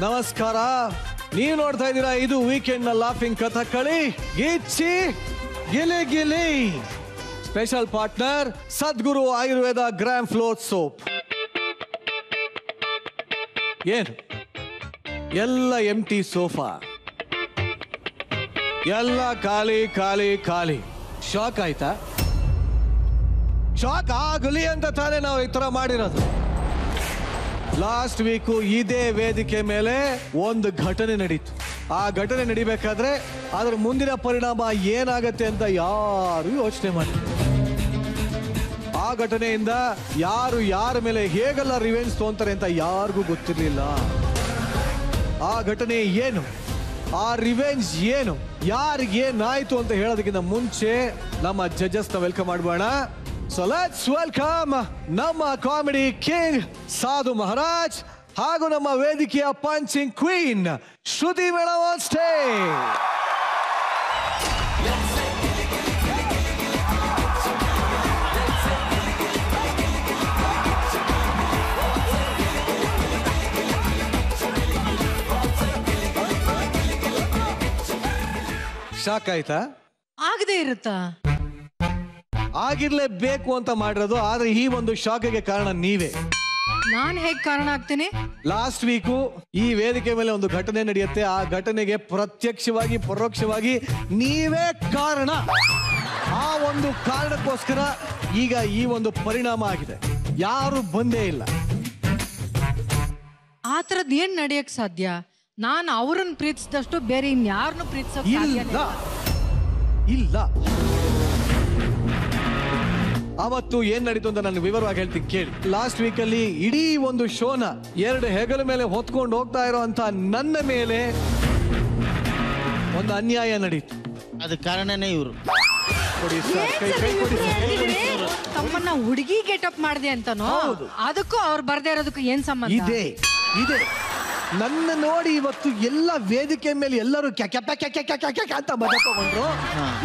नमस्कार नीवु नोड्ता इद्दीरा इदु वीकेंड न laughing Kathakali Gichchi Giligili special partner सद्गुरु आयुर्वेद ग्राम फ्लोर सोप येनु एल्ल एम्प्टी सोफा एल्ल खाली खाली खाली शॉक आयता शॉक ಆಗಲಿ ಅಂತ ತಾನೇ ನಾವು ಈ ತರ ಮಾಡಿರೋದು लास्ट वीक ಇದೇ ವೇದಿಕೆ ಮೇಲೆ ಒಂದು ಘಟನೆ ನಡೆಯಿತು ಆ ಘಟನೆ ನಡೆಯಬೇಕಾದ್ರೆ ಅದರ ಮುಂದಿನ ಪರಿಣಾಮ ಏನಾಗುತ್ತೆ ಅಂತ ಯಾರು ಯೋಚನೆ ಮಾಡಿದ್ರು ಆ ಘಟನೆಯಿಂದ ಯಾರು ಯಾರ ಮೇಲೆ ಹೇಗೆಲ್ಲ ರಿವೆಂಜ್ ತೋಂತಾರೆ ಅಂತ ಯಾರಿಗೂ ಗೊತ್ತಿರಲಿಲ್ಲ ಆ ಘಟನೆ ಏನು ಆ ರಿವೆಂಜ್ ಏನು ಯಾರಿಗೆ ಏನಾಯಿತು ಅಂತ ಹೇಳೋದಕ್ಕಿಂತ ಮುಂಚೆ ನಮ್ಮ ಜಡ್ಜಸ್ ನ ವೆಲ್ಕಮ್ ಮಾಡೋಣ So let's welcome namma comedy king Sadhu Maharaj hagu namma vedikiya punching queen Shruti Madam on stage. Shock aita agade irutta ಆಗಿರಲೇಬೇಕು ಅಂತ ಮಾಡಿರೋದು ಆದ್ರೆ ಈ ಒಂದು ಶಾಕಿಗೆ ಕಾರಣ ನೀವೇ ನಾನು ಹೇಗೆ ಕಾರಣ ಆಗ್ತೇನೆ ಲಾಸ್ಟ್ ವೀಕ್ ಈ ವೇದಿಕೆ ಮೇಲೆ ಒಂದು ಘಟನೆ ನಡೆಯುತ್ತೆ ಆ ಘಟನೆಗೆ ಪ್ರತ್ಯಕ್ಷವಾಗಿ ಪರೋಕ್ಷವಾಗಿ ನೀವೇ ಕಾರಣ ಆ ಒಂದು ಕಾರಣಕ್ಕೋಸ್ಕರ ಈಗ ಈ ಒಂದು ಪರಿಣಾಮ ಆಗಿದೆ ಯಾರು ಬಂದೇ ಇಲ್ಲ ಆ ತರದ್ ಏನು ನಡೆಯಕ್ಕೆ ಸಾಧ್ಯ ನಾನು ಅವರನ್ನು ಪ್ರೀತಿಸಿದಷ್ಟು ಬೇರೆ ಇನ್ಯಾರನ್ನು ಪ್ರೀತಿಸೋಕೆ ಸಾಧ್ಯವಿಲ್ಲ ಇಲ್ಲ आवत्तु ಏನ್ ನಡೆಯಿತು ಅಂತ ನಾನು ವಿವರವಾಗಿ ಹೇಳ್ತೀನಿ ಕೇಳಿ ಲಾಸ್ಟ್ ವೀಕ್ ಅಲ್ಲಿ ಇಡಿ ಒಂದು ಶೋನ ಎರಡು ಹೆಗಲ ಮೇಲೆ ಹೊತ್ತುಕೊಂಡು ಹೋಗ್ತಾ ಇರೋಂತ ನನ್ನ ಮೇಲೆ ಒಂದು ಅನ್ಯಾಯ ನಡೆಯಿತು ಅದಕ್ಕೆ ಕಾರಣನೇ ಇವರು ಕೊಡಿ ಸರ್ ಕೈ ಕೊಡಿ ತಮ್ಮನ್ನ ಹುಡುಗಿ ಗೆಟಪ್ ಮಾಡ್ದೆ ಅಂತನೋ ಅದಕ್ಕೂ ಅವರು ಬರ್ದೇ ಇರೋದಕ್ಕೆ ಏನು ಸಂಬಂಧ ಇದೆ ಇದೆ ನನ್ನ ನೋಡಿ ಇವತ್ತು ಎಲ್ಲ ವೇದಿಕೆ ಮೇಲೆ ಎಲ್ಲರೂ ಕ್ಯಾಕ್ಯಾಪ ಕ್ಯಾಕ್ಯಾಕ ಅಂತ ಬದಕೊಂಡ್ರು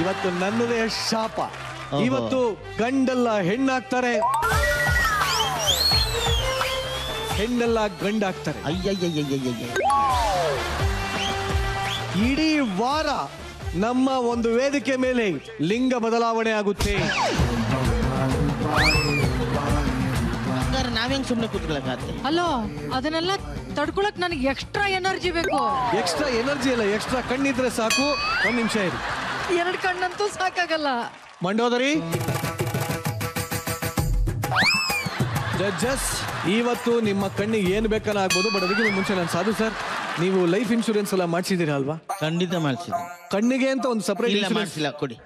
ಇವತ್ತು ನನ್ನದೇ ಶಾಪ ಇವತ್ತು ಗಂಡಲ್ಲ ಹೆಣ್ಣಾಗ್ತಾರೆ ಹೆಣ್ಣಲ್ಲ ಗಂಡಾಗ್ತಾರೆ ಅಯ್ಯಯ್ಯಯ್ಯಯ್ಯ ಇಡೀ ವಾರ ನಮ್ಮ ಒಂದು ವೇದಿಕೆ ಮೇಲೆ ಲಿಂಗ ಬದಲಾವಣೆ ಆಗುತ್ತೆ ನಾವೇನ್ ಸುಮ್ಮನೆ ಕೂತ್ಕೊಳ್ಳೋಕಾಗುತ್ತೆ ಹಲೋ ಅದನ್ನೆಲ್ಲ ತಡ್ಕೊಳಕ್ ನನಗೆ ಎಕ್ಸ್ಟ್ರಾ ಎನರ್ಜಿ ಬೇಕು ಎಕ್ಸ್ಟ್ರಾ ಎನರ್ಜಿ ಇಲ್ಲ ಎಕ್ಸ್ಟ್ರಾ ಕಣ್ಣಿದ್ರೆ ಸಾಕು ಒಂದು ನಿಮಿಷ ಇರಿ ಎರಡು ಕಣ್ಣಂತೂ ಸಾಕಾಗಲ್ಲ ಮಂಡೋದರಿ ಜಡ್ಜಸ್ ಇವತ್ತು ನಿಮ್ಮ ಕಣ್ಣಿಗೆ ಏನು ಬೇಕಲ್ಲ ಆಗ್ಬೋದು ಬಟ್ ಅದಕ್ಕಿಂತ ಮುಂಚೆ ನಾನು ಸಾಧು ಸರ್ ನೀವು ಲೈಫ್ ಇನ್ಶೂರೆನ್ಸ್ ಎಲ್ಲ ಮಾಡಿಸಿದ್ದೀರಾ ಅಲ್ವಾ ಖಂಡಿತ ಮಾಡಿಸಿದ್ದೆ ಕಣ್ಣಿಗೆ ಅಂತ ಒಂದು ಸಪರೇಟ್ ಇಲ್ಲ ಮಾಡಿಸಿಲ್ಲ ಕೊಡಿ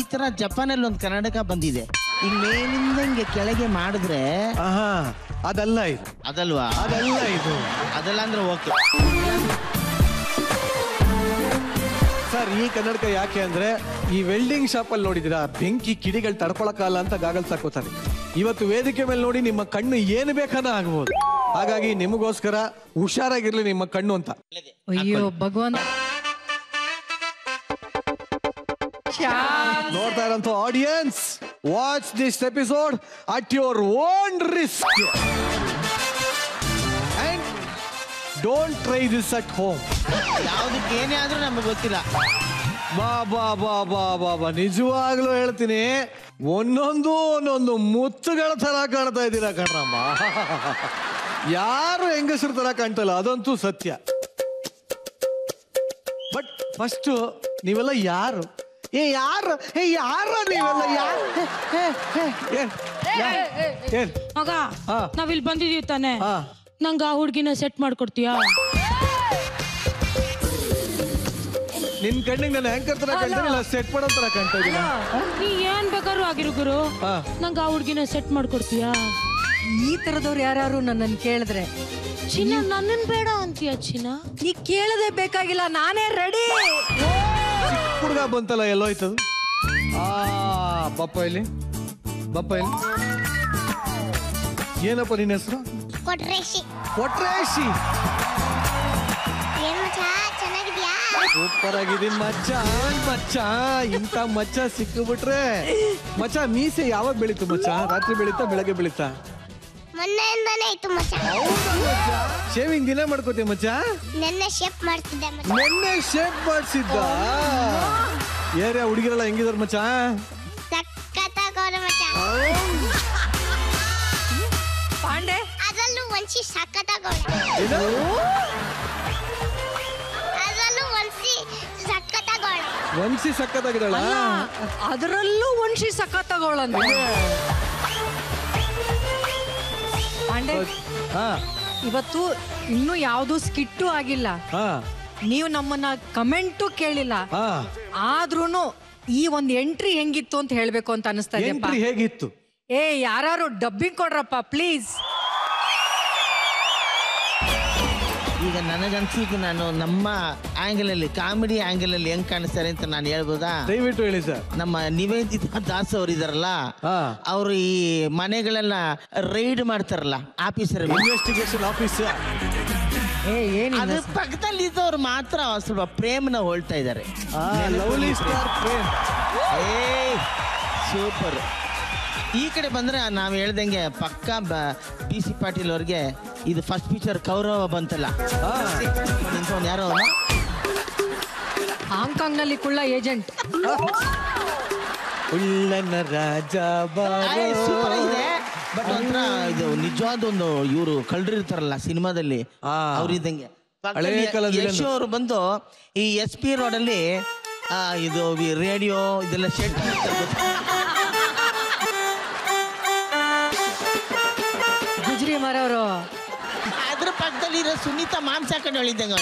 ಈ ತರ ಜಪಾನಲ್ಲಿ ಒಂದು ಕರ್ನಾಟಕ ಬಂದಿದೆ ಈಗ ಮೇಲಿಂದ ಹಿಂಗೆ ಕೆಳಗೆ ಮಾಡಿದ್ರೆ ಅದಲ್ಲ ಇದು ಅದಲ್ವಾ ಅದಲ್ಲ ಇದು ಅದಲ್ಲ ಅಂದ್ರೆ ಓಕೆ ಸರ್ ಈ ಕನ್ನಡಕ ಯಾಕೆ ಅಂದ್ರೆ ಈ ವೆಲ್ಡಿಂಗ್ ಶಾಪಲ್ಲಿ ನೋಡಿದಿರಾ ಬೆಂಕಿ ಕಿಡಿಗಳು ತಡ್ಕೊಳಕ್ಕಾಗಲ್ಲ ಅಂತ ಗಾಗಲ್ಸ್ ಹಾಕೋತಾರೆ ಇವತ್ತು ವೇದಿಕೆ ಮೇಲೆ ನೋಡಿ ನಿಮ್ಮ ಕಣ್ಣು ಏನು ಬೇಕಾನ ಆಗ್ಬೋದು ಹಾಗಾಗಿ ನಿಮಗೋಸ್ಕರ ಹುಷಾರಾಗಿರ್ಲಿ ನಿಮ್ಮ ಕಣ್ಣು ಅಂತ ಅಯ್ಯೋ ಭಗವಂತ ನೋಡ್ತಾ ಇರೋಂಥ audience watch this episode at your own risk and don't try this at home ಯಾವುದಕ್ಕೆ ಏನೇ ಆದ್ರೂ ನಮಗೆ ಗೊತ್ತಿಲ್ಲ ಬಾ ಬಾ ಬಾ ಬಾ ಬಾ ಬಾ ನಿಜವಾಗ್ಲೂ ಹೇಳ್ತೀನಿ ಒಂದೊಂದು ಒಂದೊಂದು ಮುತ್ತುಗಳ ತರ ಕಾಣ್ತಾ ಇದ್ದೀರಾ ಕಣ್ರಮ್ಮ ಯಾರು ಹೆಂಗಸರ ತರ ಕಾಣ್ತಲ್ಲ ಅದಂತೂ ಸತ್ಯ ಬಟ್ ಫಸ್ಟ್ ನೀವೆಲ್ಲ ಯಾರು ಏ ಯಾರು ಏ ಯಾರು ನೀವೆಲ್ಲ ಯಾರು ಮಗ ನಾವಿಲ್ಲಿ ಬಂದಿದೀವಿ ತಾನೆ ನಂಗೆ ಆ ಹುಡುಗಿನ ಸೆಟ್ ಮಾಡ್ಕೊಡ್ತೀಯಾ ನಿನ್ ಕಣ್ಣಿಗೆ ನಾನು ಆಂಕರ್ ತರ ಕಾಣ್ತಿಲ್ಲ ಸೆಟ್ ಮಾಡೋ ತರ ಕಾಣ್ತಾ ಇದ್ದೀನಿ ನೀ ಏನ್ ಬೇಕಾದ್ರೂ ಆಗಿರು ಗುರು ನಂಗೆ ಆ ಹುಡುಗಿನ ಸೆಟ್ ಮಾಡ್ಕೊಡ್ತೀಯಾ ಈ ತರದವ್ರು ಯಾರು ನನ್ನನ್ನು ಕೇಳಿದ್ರೆ ಚಿನ್ನ ನನ್ನನ್ನು ಬೇಡ ಅಂತೀಯ ಚಿನ್ನ ನೀ ಕೇಳದೆ ಬೇಕಾಗಿಲ್ಲ ನಾನೇ ರೆಡಿ ಹುಡುಗ ಬಂತಲ್ಲ ಎಲ್ಲೋಯ್ತದು ಆ ಬಪ್ಪ ಇಲ್ಲಿ ಏನಪ್ಪ ನಿನ್ನ ಹೆಸರು ಕೊಟ್ರೇಶಿ ಕೊಟ್ರೇಶಿ ಏನು ಚೆನ್ನಾಗಿದ್ಯಾ ಸೂಪರಾಗಿದೆ ಮಚ್ಚ ಇಂತ ಮಚ್ಚ ಸಿಕ್ಕಿಬಿಟ್ರೆ ಮಚ್ಚ ಮೀಸೆ ಯಾವಾಗ ಬೆಳಿತು ಮಚ್ಚ ರಾತ್ರಿ ಬೆಳಿತಾ ಬೆಳಗ್ಗೆ ಬೆಳಿತಾ ಮೊನ್ನೆಯಿಂದನೇ ಇತ್ತು ಮಚ್ಚ ಶೇವಿಂಗ್ ದಿನ ಮಾಡ್ಕೋತೀಯ ಮಚ್ಚ ನೆನ್ನೆ ಶೇಪ್ ಮಾಡ್ತಿದ್ದೆ ಮಚ್ಚ ನೆನ್ನೆ ಶೇಪ್ ಮಾಡ್ಸಿದ್ದ ಏರೆ ಹುಡುಗಿರಲ್ಲ ಹೆಂಗಿದಾರ ಮಚ್ಚ ಸಕ್ಕತ್ತಾಗವರ ಮಚ್ಚ ಪಾಂಡೆ ಅದಲ್ಲೂ ಒಂಚಿ ಸಕ್ಕತ್ತಾಗವರ ಏನು वंशी सकता अदरलू वंशी सकता इवत्तु इन्नु यावदू स्किट्टू आगिल्ल नीवु नम्मन्न कमेंटू केळिल्ल आद्रूनु ई ओंद एंट्री हेगित्तु अंत हेळबेकु अंत अनिस्ता इदे एंट्री हेगित्तु ए यारारू डब्बिंग कोड्रप्पा प्लीज ಈಗ ನನಗನ್ಸಿದ್ದು ನಾನು ನಮ್ಮ ಆಂಗಲ್ ಅಲ್ಲಿ ಕಾಮಿಡಿ ಆಂಗಲ್ ಅಲ್ಲಿ ಹೆಂಗ್ ಕಾಣಿಸ್ತಾರೆ ಅಂತ ನಾನು ಹೇಳ್ಬೋದಾ ದಯವಿಟ್ಟು ಹೇಳಿ ಸರ್ ನಮ್ಮ ನಿವೇದಿತಾ ದಾಸ್ ಅವರು ಇದಾರಲ್ಲ ಅವರು ಈ ಮನೆಗಳೆಲ್ಲ ರೈಡ್ ಮಾಡ್ತಾರಲ್ಲ ಆಫೀಸರ್ ಇನ್ವೆಸ್ಟಿಗೇಷನ್ ಆಫೀಸರ್ ಏ ಏನು ಅದ್ರ ಪಕ್ಕದಲ್ಲಿ ಇದ್ದವರು ಮಾತ್ರ ಸ್ವಲ್ಪ ಪ್ರೇಮನ ಹೊಳ್ತಾ ಇದ್ದಾರೆ ಲವ್ಲಿ ಸ್ಟಾರ್ ಪ್ರೇಮ್ ಏ ಸೂಪರ್ ಈ ಕಡೆ ಬಂದ್ರೆ ನಾವು ಹೇಳ್ದಂಗೆ ಪಕ್ಕಾ ಬಿಸಿ ಪಾಟೀಲ್ ಅವರಿಗೆ ಇದು ಫಸ್ಟ್ ಪಿಕ್ಚರ್ ಕೌರವ ಬಂತಲ್ಲ ಯಾರೋ ಹಾಂಗ್ಕಾಂಗ್ ನಲ್ಲಿ ಕುಳ್ಳ ಏಜೆಂಟ್ ಕುಳ್ಳನ ರಾಜ ಸೂಪರ್ ಇದೆ ಬಟ್ ಒಂಥರ ಇದು ನಿಜವಾದೊಂದು ಇವರು ಕಳ್ಳರಿರ್ತಾರಲ್ಲ ಸಿನಿಮಾದಲ್ಲಿ ಅವ್ರಿದ್ದಂಗೆ ಯಶ್ ಅವರು ಬಂದು ಈ ಎಸ್ ಪಿ ರೋಡ್ ಅಲ್ಲಿ ಇದು ರೇಡಿಯೋ ಇದೆಲ್ಲ ಶೆಡ್ ಗುಜ್ರಿ ಮಾರವರು ಸುನೀತಾ ಮಾಂಸ ಕಡಿ ಹೇಳಿದ್ದಂಗೆ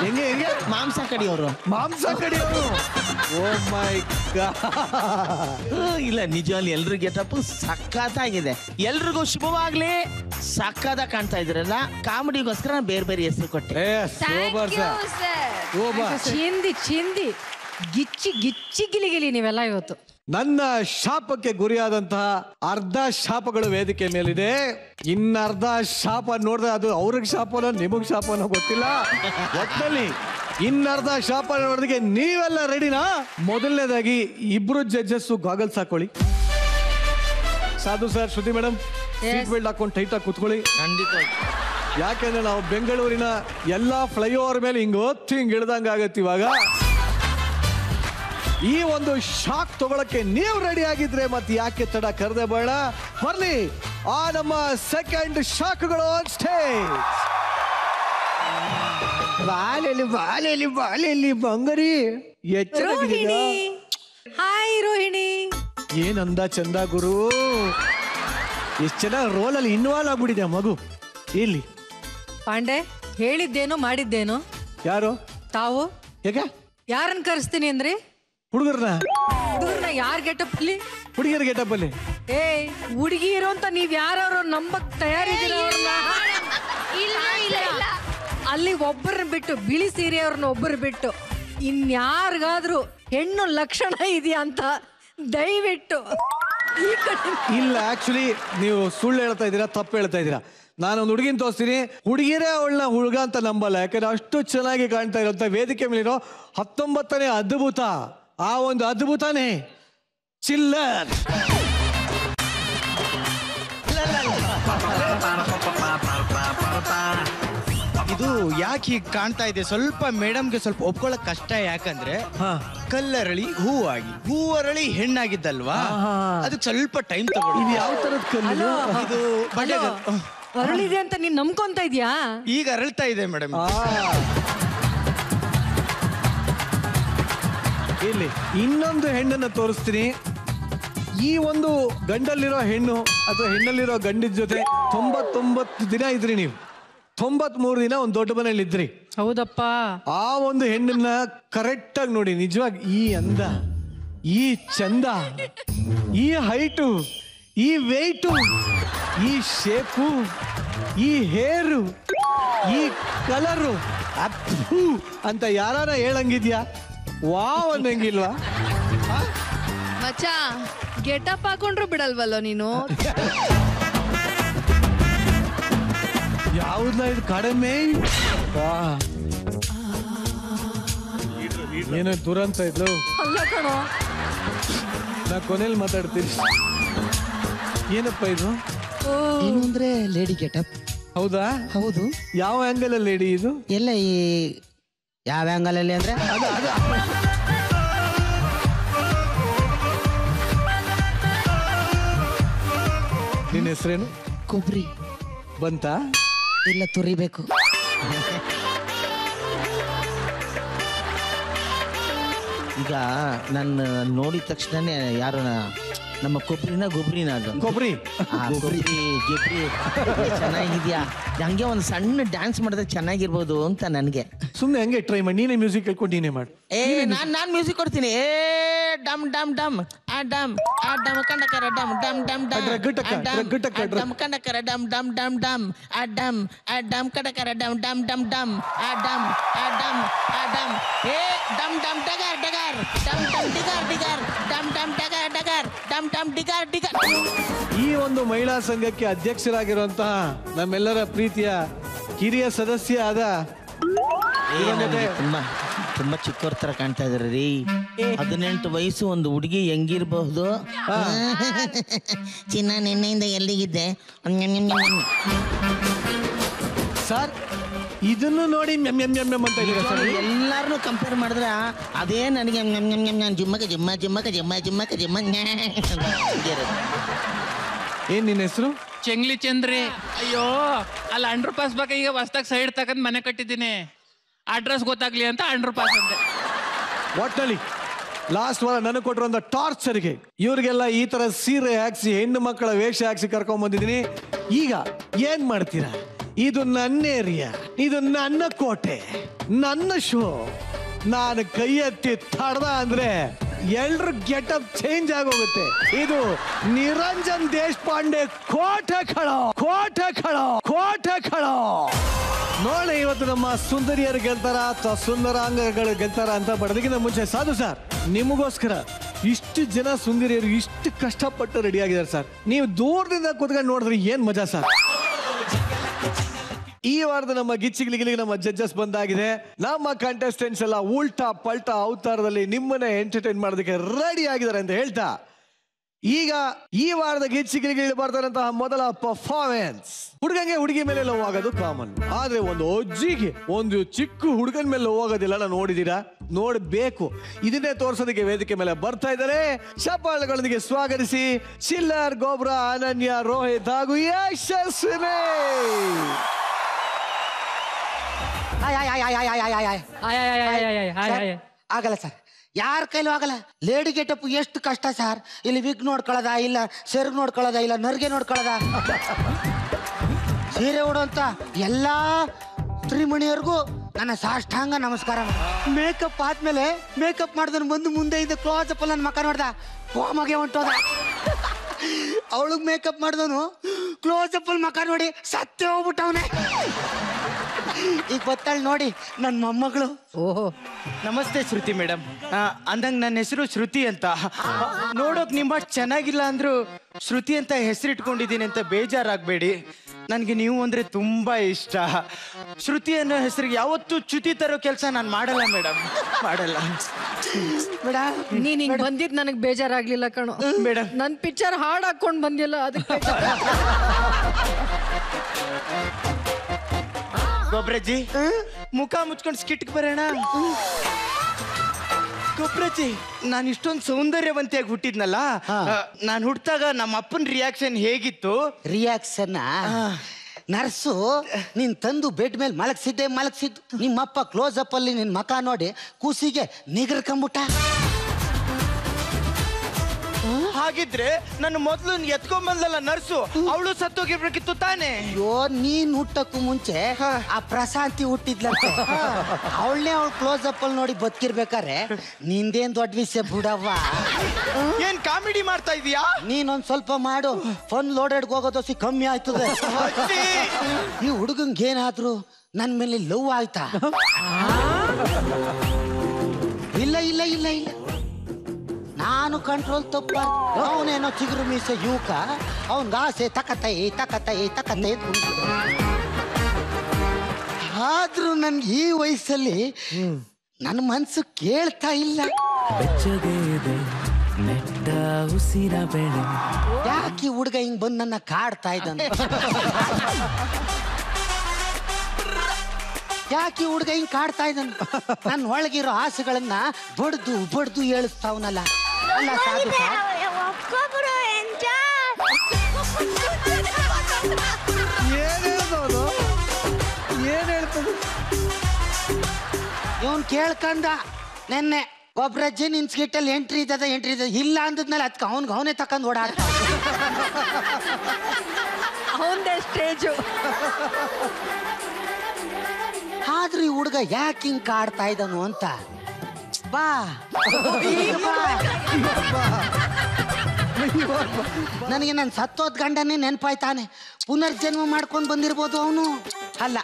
ಹೆಂಗೆ ಹೆಂಗೆ ಮಾಂಸ ಕಡಿಯವರು ಮಾಂಸ ಕಡಿಯವರು ಓ ಮೈ ಗಾಡ್ ಇಲ್ಲ ನಿಜವಲ್ಲಿ ಎಲ್ಲರೂ ಗೆಟಪ್ ಸಕ್ಕತ್ತಾಗಿದೆ ಎಲ್ಲರಿಗೂ ಶುಭವಾಗ್ಲಿ ಸಕ್ಕದ ಕಾಣ್ತಾ ಇದ್ರಲ್ಲ ಕಾಮಿಡಿಗೋಸ್ಕರ ಬೇರೆ ಬೇರೆ ಹೆಸರು ಕೊಟ್ಟೆ ಸೂಪರ್ ಸರ್ ಓಬಾ ಚಿಂದಿ ಚಿಂದಿ ಗಿಚ್ಚಿ ಗಿಚ್ಚಿ ಗಿಲಿಗಿಲಿ ನೀವೆಲ್ಲ ಇವತ್ತು ನನ್ನ ಶಾಪಕ್ಕೆ ಗುರಿಯಾದಂತಹ ಅರ್ಧ ಶಾಪಗಳು ವೇದಿಕೆ ಮೇಲಿದೆ ಇನ್ನರ್ಧ ಶಾಪ ನೋಡಿದ್ರೆ ಅದು ಅವ್ರಿಗೆ ಶಾಪನೋ ನಿಮಗೆ ಶಾಪನೋ ಗೊತ್ತಿಲ್ಲ ಒಟ್ಟಿನಲ್ಲಿ ಇನ್ನರ್ಧ ಶಾಪ ನೋಡಿದ್ರೆ ನೀವೆಲ್ಲ ರೆಡಿನಾ ಮೊದಲನೇದಾಗಿ ಇಬ್ರು ಜಡ್ಜಸ್ ಗಾಗಲ್ಸ್ ಹಾಕೊಳ್ಳಿ Sadhu sir Shruti madam seat belt ಹಾಕೊಂಡು ಟೈಟ್ ಆಗಿ ಕೂತ್ಕೊಳ್ಳಿ ಖಂಡಿತವಾಗಿ ಯಾಕೆಂದ್ರೆ ನಾವು ಬೆಂಗಳೂರಿನ ಎಲ್ಲ ಫ್ಲೈಓವರ್ ಮೇಲೆ ಹಿಂಗೆ ಒತ್ತಿ ಹಿಂಗೆ ಇಳಿದಂಗಾಗತ್ತೆ ಇವಾಗ ಈ ಒಂದು ಶಾಕ್ ತಗೊಳ್ಳಕ್ಕೆ ನೀವು ರೆಡಿ ಆಗಿದ್ರೆ ಮತ್ತೆ ಯಾಕೆ ತಡ ಕರೆದೆ ಬೇಡ ಬರ್ಲಿ ಆ ನಮ್ಮ ಸೆಕೆಂಡ್ ಶಾಕ್ಗಳು ಆನ್ ಸ್ಟೇಜ್ ಬಾಲೆಲಿ ಬಾಲೆಲಿ ಬಾಲೆಲಿ ಬಂಗರಿ ಎಚ್ಚರಗಿದ್ದೀರಾ ಹಾಯ್ ರೋಹಿಣಿ ಏನಂದ ಚಂದ ಗುರು ಎಷ್ಟು ಚೆನ್ನಾಗಿ ರೋಲಲ್ಲಿ ಇನ್ವಾಲ್ವ್ ಆಗ್ಬಿಟ್ಟಿದೆ ಮಗು ಇಲ್ಲಿ ಪಾಂಡೆ ಹೇಳಿದ್ದೇನೋ ಮಾಡಿದ್ದೇನೋ ಯಾರು ತಾವು ಹೇಗೆ ಯಾರನ್ನು ಕರೆಸ್ತೀನಿ ಅಂದ್ರೆ ಹುಡುಗರನ್ನ ಹುಡುಗರನ್ನ ಯಾರ್ ಗೆಟಪ್ ಅಲ್ಲಿ ಹುಡುಗಿಯರ್ ಗೆಟಪ್ ಅಲ್ಲಿ ಏ ಹುಡುಗಿಯರು ಅಂತ ನೀವ್ ಯಾರವ್ರು ನಂಬಕ್ ತಯಾರಿದ್ದೀರ ಅಲ್ಲಿ ಒಬ್ಬರನ್ನ ಬಿಟ್ಟು ಬಿಳಿ ಸೀರೆಯವ್ರನ್ನ ಒಬ್ಬರು ಬಿಟ್ಟು ಇನ್ಯಾರಿಗಾದ್ರೂ ಹೆಣ್ಣು ಲಕ್ಷಣ ಇದೆಯಾ ಅಂತ ದಯವಿಟ್ಟು ಇಲ್ಲ ಆಕ್ಚುಲಿ ನೀವು ಸುಳ್ಳು ಹೇಳ್ತಾ ಇದ್ದೀರಾ ತಪ್ಪು ಹೇಳ್ತಾ ಇದ್ದೀರಾ ನಾನೊಂದು ಹುಡುಗಿನ ತೋರಿಸ್ತೀನಿ ಹುಡುಗಿರೇ ಅವಳನ್ನ ಹುಡುಗ ಅಂತ ನಂಬಲ್ಲ ಯಾಕಂದ್ರೆ ಅಷ್ಟು ಚೆನ್ನಾಗಿ ಕಾಣ್ತಾ ಇರೋಂಥ ವೇದಿಕೆ ಮೇಲಿರೋ 19ನೇ ಅದ್ಭುತ ಆ ಒಂದು ಅದ್ಭುತನೇ ಚಿಲ್ಲರ್ ಇದು ಯಾಕೆ ಹೀಗೆ ಕಾಣ್ತಾ ಇದೆ ಸ್ವಲ್ಪ ಮೇಡಮ್ಗೆ ಸ್ವಲ್ಪ ಒಪ್ಕೊಳ್ಳೋಕೆ ಕಷ್ಟ ಯಾಕಂದ್ರೆ ಕಲ್ಲರಳಿ ಹೂವಾಗಿ ಹೂವರಳಿ ಹೆಣ್ಣಾಗಿದ್ದಲ್ವಾ ಅದಕ್ಕೆ ಸ್ವಲ್ಪ ಟೈಮ್ ತಗೊಳ್ಳಿ ಇದು ಯಾವ ತರದ ಕಲ್ಲು ಇದು ಅರಳಿದೆ ಅಂತ ನೀನು ನಂಬ್ಕೊಂತ ಇದೆಯಾ ಈಗ ಅರಳ್ತಾ ಇದೆ ಮೇಡಮ್ ಇಲ್ಲಿ ಇನ್ನೊಂದು ಹೆಣ್ಣನ್ನು ತೋರಿಸ್ತೀನಿ ಈ ಒಂದು ಗಂಡಲ್ಲಿರೋ ಹೆಣ್ಣು ಅಥವಾ ಹೆಣ್ಣಲ್ಲಿರೋ ಗಂಡಿನ ಜೊತೆ 99 ದಿನ ಇದ್ರಿ ನೀವು 93 ದಿನ ಒಂದು ದೊಡ್ಡ ಮನೆಯಲ್ಲಿ ಇದ್ರಿ ಹೌದಪ್ಪ ಆ ಒಂದು ಹೆಣ್ಣನ್ನ ಕರೆಕ್ಟ್ ಆಗಿ ನೋಡಿ ನಿಜವಾಗಿ ಈ ಅಂದ ಈ ಚಂದ ಈ ಹೈಟು ಈ ವೆಯ್ಟು ಈ ಶೇಪು ಈ ಹೇರು ಈ ಕಲರು ಅಪ್ಪು ಅಂತ ಯಾರಾನ ಹೇಳಂಗಿದ್ಯಾ ವಾವ್ ಅನ್ನಂಗಿಲ್ವಾ ಮಚ್ಚ ಗೆಟಪ್ ಹಾಕೊಂಡ್ರು ಬಿಡಲ್ವಲ್ಲೋ ನೀನು ಯಾವ್ದಲ್ಲ ಇದು ಕಡಿಮೆ ನೀನು ದುರಂತ ಇದ್ಲು ಅಲ್ಲ ಕಣೋ ನಾ ಕೊನೆಯಲ್ಲಿ ಮಾತಾಡ್ತೀನಿ ಏನಪ್ಪ ಇದು ಏನು ಅಂದ್ರೆ ಲೇಡಿ ಗೆಟಪ್ ಹೌದಾ ಹೌದು ಯಾವ ಆಂಗಲ್ ಅಲ್ಲಿ ಲೇಡಿ ಇದು ಎಲ್ಲ ಈ ಯಾವ ಆಂಗಲ್ ಅಲ್ಲಿ ಅಂದ್ರೆ ಅದು ಅದು ನಿನ್ನ ಹೆಸರೇನು ಕೊಬ್ರಿ ಬಂತಾ ಇಲ್ಲ ತುರಿಬೇಕು ಈಗ ನನ್ನ ನೋಡಿದ ತಕ್ಷಣನೇ ಯಾರು ನಮ್ಮ ಕೊಬ್ಬರಿನ ಗೊಬ್ಬರಿನ ಅದು ಕೊಬ್ಬರಿ ಕೊಬ್ಬರಿ ಗಿಬ್ಬರಿ ಚೆನ್ನಾಗಿದ್ಯಾ ಹಂಗೆ ಒಂದು ಸಣ್ಣ ಡ್ಯಾನ್ಸ್ ಮಾಡಿದ್ರೆ ಚೆನ್ನಾಗಿರ್ಬೋದು ಅಂತ ನನಗೆ ಸುಮ್ಮನೆ ಹಂಗೆ ಟ್ರೈ ಮಾಡಿ ನೀನೇ ಮ್ಯೂಸಿಕ್ ಹೇಳ್ಕೊಂಡು ನೀನೇ ಮಾಡಿ ಏ ನಾನು ಮ್ಯೂಸಿಕ್ ಕೊಡ್ತೀನಿ ಏ ಡಮ್ ಡಮ್ ಡಮ್ ಆ ಡಮ್ ಕಂಡಕರ ಡಮ್ ಡಮ್ ಡಮ್ ಡಮ್ ಕಂಡಕರ ಡಮ್ ಡಮ್ ಡಮ್ ಡಮ್ ಆ ಡಮ್ ಕಂಡಕರ ಡಮ್ ಡಮ್ ಡಮ್ ಡಮ್ ಆ ಡಮ್ ಏ ಡಮ್ ಡಮ್ ಡಗಾರ್ ಡಗಾರ್ ಡಮ್ ಡಮ್ ಡಿಗಾರ್ ಡಿಗಾರ್ ಡಮ್ ಡಮ್ ಡಗಾರ್ ಡಗಾರ್ ಡಮ್ ಡಮ್ ಡಿಗಾರ್ ಡಿಗಾರ್ ಈ ಒಂದು ಮಹಿಳಾ ಸಂಘಕ್ಕೆ ಅಧ್ಯಕ್ಷರಾಗಿರುವಂತಹ ನಮ್ಮೆಲ್ಲರ ಪ್ರೀತಿಯ ಕಿರಿಯ ಸದಸ್ಯ ಆದ ತುಂಬಾ ತುಂಬಾ ಚಿಕ್ಕವ್ರ ತರ ಕಾಣ್ತಾ ಇದ್ರಿ 18 ವಯಸ್ಸು ಒಂದು ಹುಡುಗಿ ಹೆಂಗಿರಬಹುದು ಚಿನ್ನ ನಿನ್ನೆಯಿಂದ ಎಲ್ಲಿಗಿದ್ದೆ ಸರ್ ಇದನ್ನು ನೋಡಿ ಎಲ್ಲಾರನ್ನು ಕಂಪೇರ್ ಮಾಡಿದ್ರೆ ಅದೇ ನನಗೆ ಜಿಮ್ಮಕ್ಕೆ ಜಿಮ್ಮ ಜಿಮ್ಮಕ್ಕೆ ಜಿಮ್ಮ ಜಿಮ್ಮಕ್ಕೆ ಜಿಮ್ಮ ಏನ್ ನಿನ್ನ ಹೆಸರು ಚೆಂಗ್ಲಿ ಚಂದ್ರಿ ಅಯ್ಯೋ ಅಲ್ಲಿ ಅಂಡರ್ ಪಾಸ್ ಬಗ್ಗೆ ಈಗ ಹೊಸದಾಗ ಸೈಡ್ ತಗೊಂಡ್ ಮನೆ ಕಟ್ಟಿದ್ದೀನಿ ಅಡ್ರೆಸ್ ಗೊತ್ತಾಗ್ಲಿ ಅಂತ ಅಂಡರ್ ಪಾಸ್ ಅಂತೆ ಒಟ್ಟಲ್ಲಿ ಲಾಸ್ಟ್ ವಾರ ನನಗೆ ಕೊಟ್ಟಿರೋಂಥ ಟಾರ್ಚರ್ಗೆ ಇವ್ರಿಗೆಲ್ಲ ಈ ತರ ಸೀರೆ ಹಾಕ್ಸಿ ಹೆಣ್ಣು ಮಕ್ಕಳ ವೇಷ ಹಾಕ್ಸಿ ಕರ್ಕೊಂಡ್ ಬಂದಿದ್ದೀನಿ ಈಗ ಏನ್ ಮಾಡ್ತೀರಾ ಇದು ನನ್ನ ಏರಿಯಾ ಇದು ನನ್ನ ಕೋಟೆ ನನ್ನ ಶೋ ನಾನು ಕೈ ಎತ್ತಿ ತಡ್ದ ಅಂದ್ರೆ ಎಲ್ರ ಗೆಟಪ್ ಚೇಂಜ್ ಆಗೋಗುತ್ತೆ ಇದು ನಿರಂಜನ್ ದೇಶಪಾಂಡೆ ಕೋಟೆ ಖಳೋ ಕೋಟೆ ಖಳೋ ಕೋಟೆ ಖಳೋ ನೋಡಿ ಇವತ್ತು ನಮ್ಮ ಸುಂದರಿಯರು ಗೆಲ್ತಾರ ಅಥವಾ ಸುಂದರಾಂಗಗಳು ಗೆಲ್ತಾರ ಅಂತ ಬಡದಕ್ಕಿಂತ ಮುಂಚೆ ಸಾಧು ಸರ್ ನಿಮಗೋಸ್ಕರ ಇಷ್ಟು ಜನ ಸುಂದರಿಯರು ಇಷ್ಟು ಕಷ್ಟಪಟ್ಟು ರೆಡಿ ಆಗಿದ್ದಾರೆ ಸರ್ ನೀವು ದೂರದಿಂದ ಕೂತ್ಕೊಂಡು ನೋಡಿದ್ರೆ ಏನ್ ಮಜಾ ಸರ್ ಈ ವಾರದ ನಮ್ಮ ಗಿಚ್ಚಿ ಗಿಲಿಗಿಲಿಗೆ ನಮ್ಮ ಜಡ್ಜಸ್ ಬಂದಾಗಿದೆ ನಮ್ಮ ಕಂಟೆಸ್ಟೆಂಟ್ಸ್ ಎಲ್ಲ ಉಲ್ಟಾ ಪಲ್ಟಾ ಅವತಾರದಲ್ಲಿ ನಿಮ್ಮನ್ನ ಎಂಟರ್ಟೈನ್ ಮಾಡೋದಕ್ಕೆ ರೆಡಿ ಆಗಿದ್ದಾರೆ ಅಂತ ಹೇಳ್ತಾ ಈಗ ಈ ವಾರದ ಗಿಚ್ಚಿ ಗಿಲಿಗಿಲಿ ಬರ್ತಾರಂತಹ ಮೊದಲ ಪರ್ಫಾರ್ಮೆನ್ಸ್ ಹುಡುಗಂಗೆ ಹುಡುಗಿ ಮೇಲೆ ಲವ್ ಆಗೋದು ಕಾಮನ್ ಆದ್ರೆ ಒಂದು ಅಜ್ಜಿಗೆ ಒಂದು ಚಿಕ್ಕ ಹುಡುಗನ ಮೇಲೆ ಲವ್ ಆಗೋದಿಲ್ಲ ನಾನು ನೋಡಿದೀರಾ ನೋಡ್ಬೇಕು ಇದನ್ನೇ ತೋರ್ಸೋದಕ್ಕೆ ವೇದಿಕೆ ಮೇಲೆ ಬರ್ತಾ ಇದ್ದಾರೆ ಚಪ್ಪಾಳೆಗಳೊಂದಿಗೆ ಸ್ವಾಗತಿಸಿ ಚಿಲ್ಲರ್ ಗೋಬ್ರಾ ಅನನ್ಯ ರೋಹಿತ್ ಹಾಗೂ ಯಶಸ್ವಿನಿ ಆಗಲ್ಲ ಸರ್ ಯಾರ ಕೈಲೂ ಆಗಲ್ಲ ಲೇಡಿ ಗೆಟಪ್ ಎಷ್ಟು ಕಷ್ಟ ಸರ್ ಇಲ್ಲಿ ವಿಗ್ ನೋಡ್ಕೊಳ್ಳೋದ ಇಲ್ಲ ಸೆರ್ಗ್ ನೋಡ್ಕೊಳ್ಳೋದ ಇಲ್ಲ ನರ್ಗೆ ನೋಡ್ಕೊಳ್ಳೋದ ಸೀರೆ ಉಡುವಂತ ಎಲ್ಲಾ ತ್ರಿಮಣಿಯವ್ರಿಗೂ ನನ್ನ ಸಾಷ್ಟಾಂಗ ನಮಸ್ಕಾರ ಮೇಕಪ್ ಆದ್ಮೇಲೆ ಮೇಕಪ್ ಮಾಡಿದ್ರು ಬಂದು ಮುಂದೆ ಇದ್ದ ಕ್ಲೋಸಪ್ ಅಲ್ಲಿ ನನ್ನ ಮಕ್ಕ ನೋಡ್ದ ಕೋಮಗೆ ಹೊಂಟೋದ ಅವಳಗ್ ಮೇಕಪ್ ಮಾಡಿದವನು ಕ್ಲೋಸಪ್ ಅಲ್ಲಿ ಮಕ್ಕ ನೋಡಿ ಸತ್ತೇ ಹೋಗ್ಬಿಟ್ಟವನೇ ಈಗ ಗೊತ್ತಾಳ್ ನೋಡಿ ನನ್ನ ಮೊಮ್ಮಗಳು ಓಹೋ ನಮಸ್ತೆ ಶ್ರುತಿ ಮೇಡಮ್ ಅಂದಂಗೆ ನನ್ನ ಹೆಸರು ಶ್ರುತಿ ಅಂತ ನೋಡೋಕೆ ನಿಮ್ಮ ಚೆನ್ನಾಗಿಲ್ಲ ಅಂದ್ರು ಶ್ರುತಿ ಅಂತ ಹೆಸರಿಟ್ಕೊಂಡಿದ್ದೀನಿ ಅಂತ ಬೇಜಾರಾಗಬೇಡಿ ನನಗೆ ನೀವು ಅಂದರೆ ತುಂಬ ಇಷ್ಟ ಶ್ರುತಿ ಅನ್ನೋ ಹೆಸರಿಗೆ ಯಾವತ್ತೂ ಚ್ಯುತಿ ತರೋ ಕೆಲಸ ನಾನು ಮಾಡಲ್ಲ ಮೇಡಮ್ ಮಾಡಲ್ಲ ಮೇಡಮ್ ನೀನು ಹಿಂಗೆ ಬಂದಿದ್ದು ನನಗೆ ಬೇಜಾರಾಗಲಿಲ್ಲ ಕಣೋ ಮೇಡಮ್ ನನ್ನ ಪಿಕ್ಚರ್ ಹಾಡು ಹಾಕ್ಕೊಂಡು ಬಂದಿಲ್ಲ ಅದಕ್ಕೆ ಗೊಬ್ರಜ್ಜಿ ಮುಖ ಮುಚ್ಕೊಂಡು ಸ್ಕಿಟ್ಗೆ ಬರೋಣ ಗೊಬ್ರಜ್ಜಿ ನಾನು ಇಷ್ಟೊಂದು ಸೌಂದರ್ಯವಂತಿಯಾಗಿ ಹುಟ್ಟಿದ್ನಲ್ಲ ನಾನು ಹುಟ್ಟಿದಾಗ ನಮ್ಮ ಅಪ್ಪನ ರಿಯಾಕ್ಷನ್ ಹೇಗಿತ್ತು ರಿಯಾಕ್ಷನ್ ನರ್ಸು ನೀನ್ ತಂದು ಬೆಡ್ ಮೇಲೆ ಮಲಗಿಸಿದ್ದು ನಿಮ್ಮಪ್ಪ ಕ್ಲೋಸ್ ಅಪ್ ಅಲ್ಲಿ ನಿನ್ನ ಮಖ ನೋಡಿ ಕೂಸಿಗೆ ನಿಗರ್ಕೊಂಬಿಟ್ಟ ಹಾಗಿದ್ರೆ ನನ್ನ ಮೊದಲು ಎತ್ಕೊಂಬಂದಲ್ಲ ನರ್ಸು ಅವಳು ಸತ್ತೋಗಿರ್ಬೇಕಿತ್ತು ತಾನೆ ಅಯ್ಯೋ ನೀನ್ ಹುಟ್ಟಕ್ಕೂ ಮುಂಚೆ ಆ ಪ್ರಶಾಂತಿ ಹುಟ್ಟಿದ್ಲಂತೆ ಅವಳನ್ನೇ ಅವಳು ಕ್ಲೋಸ್ ಅಪ್ ಅಲ್ಲಿ ನೋಡಿ ಬದುಕಿರ್ಬೇಕಾರೆ ನಿಂದೇನ್ ದೊಡ್ಡ ವಿಷಯ ಬಿಡವ್ವ ಏನ್ ಕಾಮಿಡಿ ಮಾಡ್ತಾ ಇದೀಯಾ ನೀನೊಂದ್ ಸ್ವಲ್ಪ ಮಾಡು ಫನ್ ಲೋಡೆಡ್ಗೆ ಹೋಗೋದೋಸಿ ಕಮ್ಮಿ ಆಯ್ತದೆ ಈ ಹುಡುಗಂಗೆ ಏನಾದ್ರು ನನ್ ಮೇಲೆ ಲವ್ ಆಯ್ತಾ ಇಲ್ಲ ಇಲ್ಲ ಇಲ್ಲ ಇಲ್ಲ ನಾನು ಕಂಟ್ರೋಲ್ ತಪ್ಪ ಅವನೇನೋ ಚಿಗುರು ಮೀಸೆ ಯುವಕ ಅವನ್ಗೆ ಆಸೆ ತಕತೈ ತಕತೈ ತಕತೈ ಆದ್ರೂ ನನ್ಗೆ ಈ ವಯಸ್ಸಲ್ಲಿ ನನ್ನ ಮನಸ್ಸು ಕೇಳ್ತಾ ಇಲ್ಲ. ಯಾಕೆ ಹುಡುಗ ಹಿಂಗ್ ಬಂದು ನನ್ನ ಕಾಡ್ತಾ ಇದ್ದಾನೆ? ಯಾಕೆ ಹುಡುಗ ಹಿಂಗ್ ಕಾಡ್ತಾ ಇದ್ದಾನೆ? ನನ್ನ ಒಳಗಿರೋ ಆಸೆಗಳನ್ನ ಬಡ್ದು ಬಡ್ದು ಏಳಿಸ್ತಾವನಲ್ಲ. ಅಲ್ಲ ಸಾಧು ಇವನ್ ಕೇಳ್ಕಂದ ನೆನ್ನೆ ಒಬ್ರ ಅಜ್ಜಿ ನಿನ್ ಸ್ಕಿಟ್ಟಲ್ಲಿ ಎಂಟ್ರಿ ಇದ್ದದ ಇಲ್ಲ ಅಂದದ್ಮೇಲೆ ಅದಕ್ಕೆ ಅವನ್ಗೆ ಅವನೇ ತಕೊಂಡ್ ಓಡಾಡ ಅವನದೇ ಸ್ಟೇಜು. ಆದ್ರೂ ಈ ಹುಡುಗ ಯಾಕೆ ಹಿಂಗ್ ಕಾಡ್ತಾ ಇದ್ದಾನು ಅಂತ ಬಾ ನನಗೆ ನನ್ನ ಸತ್ತೋದ್ ಗಂಡನೇ ನೆನಪಾಯ್ತಾನೆ. ಪುನರ್ಜನ್ಮ ಮಾಡ್ಕೊಂಡು ಬಂದಿರ್ಬೋದು ಅವನು. ಅಲ್ಲ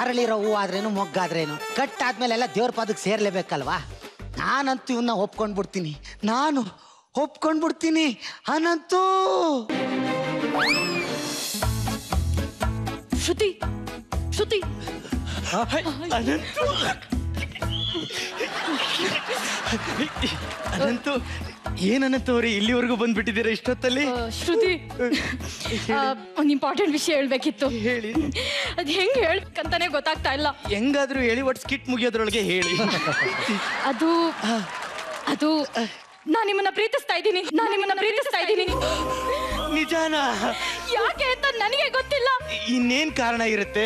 ಅರಳಿರೋ ಹೂ ಆದ್ರೇನು ಮೊಗ್ಗಾದ್ರೇನು ಕಟ್ಟಾದ್ಮೇಲೆ ಎಲ್ಲ ದೇವ್ರ ಪಾದಕ್ಕೆ ಸೇರ್ಲೇಬೇಕಲ್ವಾ? ನಾನಂತೂ ಇವನ್ನ ಒಪ್ಕೊಂಡ್ಬಿಡ್ತೀನಿ, ಅನಂತೂ. ಶ್ರುತಿ ಶ್ರುತಿ ಅನಂತೂ ಏನನ್ನೋರಿ ಇಲ್ಲಿವರೆಗೂ ಬಂದ್ಬಿಟ್ಟಿದ್ದೀರಾ ಇಷ್ಟೊತ್ತಲ್ಲಿ? ಶ್ರುತಿ, ಒಂದು ಇಂಪಾರ್ಟೆಂಟ್ ವಿಷಯ ಹೇಳ್ಬೇಕಿತ್ತು. ಹೇಳಿ. ಅದು ಹೆಂಗೆ ಹೇಳ್ಬೇಕಂತಾನೆ ಗೊತ್ತಾಗ್ತಾ ಇಲ್ಲ. ಹೆಂಗಾದ್ರೂ ಹೇಳಿ, ಒಟ್ಟು ಸ್ಕಿಟ್ ಮುಗಿಯೋದ್ರೊಳಗೆ ಹೇಳಿ. ಅದು ಅದು ನಾನು ನಿಮ್ಮನ್ನ ಪ್ರೀತಿಸ್ತಾ ಇದ್ದೀನಿ, ನಿಜಾನಾ? ಯಾಕೆ ಅಂತ ನನಗೆ ಗೊತ್ತಿಲ್ಲ. ಇನ್ನೇನು ಕಾರಣ ಇರುತ್ತೆ?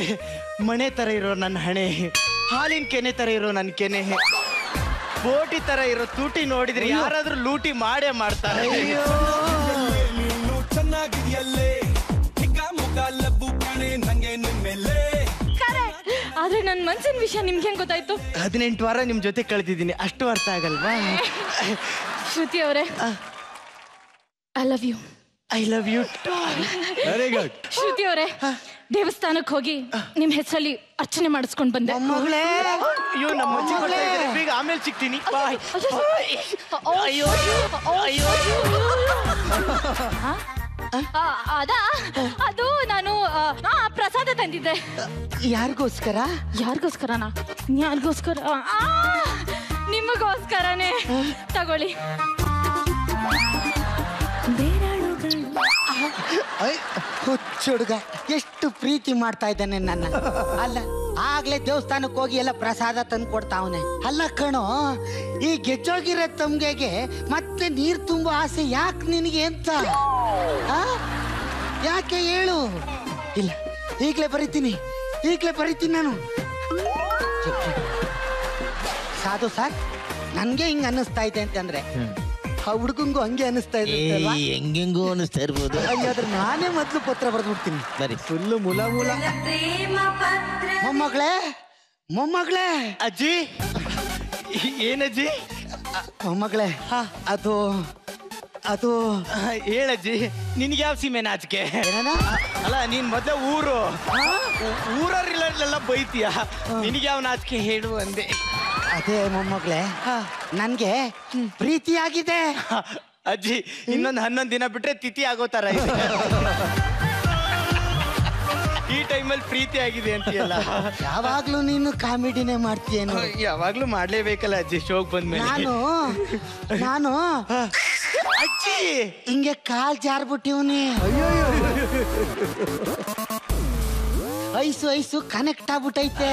ಮಣೆ ಥರ ಇರೋ ನನ್ನ ಹಣೆ, ಹಾಲಿನ ಕೆನೆ ಥರ ಇರೋ ನನ್ನ ಕೆನೆ, ಬೋಟಿ ತರ ಇರೋ ತೂಟಿ ನೋಡಿದ್ರೆ ಯಾರಾದ್ರೂ ಲೂಟಿ ಮಾಡೇ ಮಾಡ್ತಾರೆ. ಆದ್ರೆ ನನ್ನ ಮನ್ಸಿನ ವಿಷಯ ನಿಮ್ಗೆ ಹೆಂಗ್ ಗೊತ್ತಾಯ್ತು? 18 ವಾರ ನಿಮ್ ಜೊತೆ ಕಳೆದಿದ್ದೀನಿ, ಅಷ್ಟು ಅರ್ಥ ಆಗಲ್ವಾ? ಶ್ರುತಿ ಅವರೇ, I love you. Very good. Shruti ಅವರೇ, ದೇವಸ್ಥಾನಕ್ಕೆ ಹೋಗಿ ನಿಮ್ಮ ಹೆಸರಲ್ಲಿ ಅರ್ಚನೆ ಮಾಡಿಸ್ಕೊಂಡು ಬಂದೆ. ಆಮೇಲೆ ಸಿಗ್ತೀನಿ. ಅದು ನಾನು ಪ್ರಸಾದ ತಂದಿದ್ದೆ. ಯಾರಿಗೋಸ್ಕರ? ನಿಮಗೋಸ್ಕರನೇ ತಗೊಳ್ಳಿ. ಹುಚ್ಚುಡುಗ ಎಷ್ಟು ಪ್ರೀತಿ ಮಾಡ್ತಾ ಇದ್ದಾನೆ ನನ್ನ. ಅಲ್ಲ, ಆಗ್ಲೇ ದೇವಸ್ಥಾನಕ್ಕೆ ಹೋಗಿ ಎಲ್ಲ ಪ್ರಸಾದ ತಂದು ಕೊಡ್ತಾವನೆ. ಅಲ್ಲ ಕಣೋ, ಈ ಗೆಜ್ಜೋಗಿರೋ ತಂಗೆಗೆ ಮತ್ತೆ ನೀರ್ ತುಂಬೋ ಆಸೆ ಯಾಕೆ ನಿನಗೆ ಅಂತ ಯಾಕೆ ಹೇಳು? ಇಲ್ಲ, ಈಗಲೇ ಬರೀತೀನಿ ನಾನು. ಸಾಧು ಸರ್, ನನಗೆ ಹಿಂಗೆ ಅನ್ನಿಸ್ತಾ ಇದೆ ಅಂತಂದ್ರೆ ಆ ಹುಡುಗಂಗೂ ಹಂಗೆ ಅನಿಸ್ತಾ ಇದೆ. ಹೆಂಗೆಂಗೂ ಅನಿಸ್ತಾ ಇರ್ಬೋದು. ಹಂಗಾದ್ರೆ ನಾನೇ ಮೊದಲು ಪತ್ರ ಬರೆದ್ಬಿಡ್ತೀನಿ. ಸರಿ, ಫುಲ್ಲು ಮುಲ. ಮೊಮ್ಮಗಳೇ. ಅಜ್ಜಿ, ಏನಜ್ಜಿ? ಮೊಮ್ಮಗಳೇ, ಅದು ಅದು ಹೇಳಜ್ಜಿ, ನಿನ್ಗೆ ಯಾವ ಸೀಮೆ ನಾಚಿಕೆ? ಅಲ್ಲ, ನೀನ್ ಮೊದಲೇ ಊರಲ್ಲೆಲ್ಲ ಬೈತೀಯ, ನಿನ್ಗೆ ಯಾವ ನಾಚಿಕೆ ಹೇಳು ಅಂದೆ. ಅದೇ ಮೊಮ್ಮಗಳೇ, ನನ್ಗೆ ಪ್ರೀತಿಯಾಗಿದೆ. ಅಜ್ಜಿ, ಇನ್ನೊಂದು 11 ದಿನ ಬಿಟ್ರೆ ತಿಥಿ ಆಗೋ ತರ ಇದೆ. ಈ ಟೈಮಲ್ಲಿ ಪ್ರೀತಿ ಆಗಿದೆ ಅಂತೀಯಲ್ಲ? ಯಾವಾಗ್ಲೂ ನೀನು ಕಾಮಿಡಿನೇ ಮಾಡ್ತೀಯೇನು? ಯಾವಾಗ್ಲೂ ಮಾಡ್ಲೇಬೇಕಲ್ಲ ಅಜ್ಜಿ, ಶೋಕ್ ಬಂದ್ಮೇಲೆ. ನಾನು ಅಜ್ಜಿ ಹಿಂಗೆ ಕಾಲ್ ಜಾರ್ಬಿಟ್ಟಿವ್ನಿ. ಐಸು ಕನೆಕ್ಟ್ ಆಗ್ಬಿಟ್ಟೈತೆ.